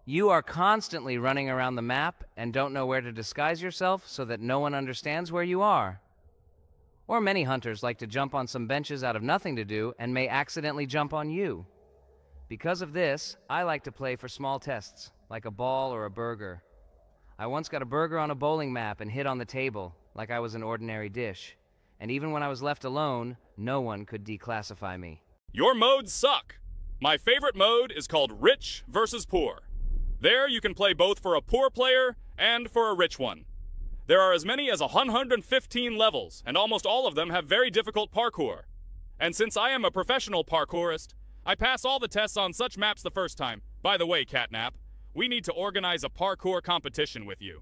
You are constantly running around the map and don't know where to disguise yourself so that no one understands where you are. Or many hunters like to jump on some benches out of nothing to do and may accidentally jump on you. Because of this, I like to play for small tests, like a ball or a burger. I once got a burger on a bowling map and hid on the table, like I was an ordinary dish. And even when I was left alone, no one could declassify me. Your modes suck! My favorite mode is called Rich versus Poor. There you can play both for a poor player and for a rich one. There are as many as one hundred fifteen levels, and almost all of them have very difficult parkour. And since I am a professional parkourist, I pass all the tests on such maps the first time. By the way, Catnap, we need to organize a parkour competition with you.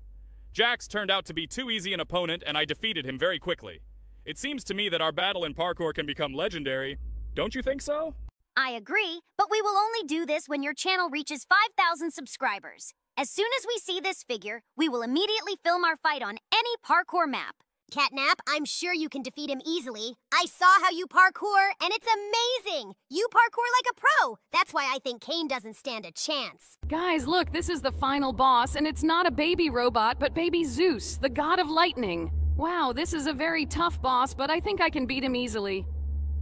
Jax turned out to be too easy an opponent, and I defeated him very quickly. It seems to me that our battle in parkour can become legendary. Don't you think so? I agree, but we will only do this when your channel reaches five thousand subscribers. As soon as we see this figure, we will immediately film our fight on any parkour map. Catnap, I'm sure you can defeat him easily. I saw how you parkour, and it's amazing! You parkour like a pro! That's why I think Kane doesn't stand a chance. Guys, look, this is the final boss, and it's not a baby robot, but baby Zeus, the god of lightning. Wow, this is a very tough boss, but I think I can beat him easily.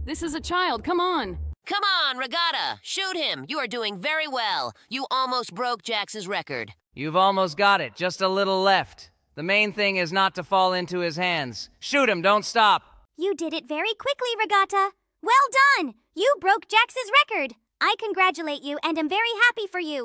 This is a child, come on! Come on, Regatta! Shoot him! You are doing very well. You almost broke Jax's record. You've almost got it, just a little left. The main thing is not to fall into his hands. Shoot him, don't stop! You did it very quickly, Regatta. Well done! You broke Jax's record. I congratulate you and am very happy for you.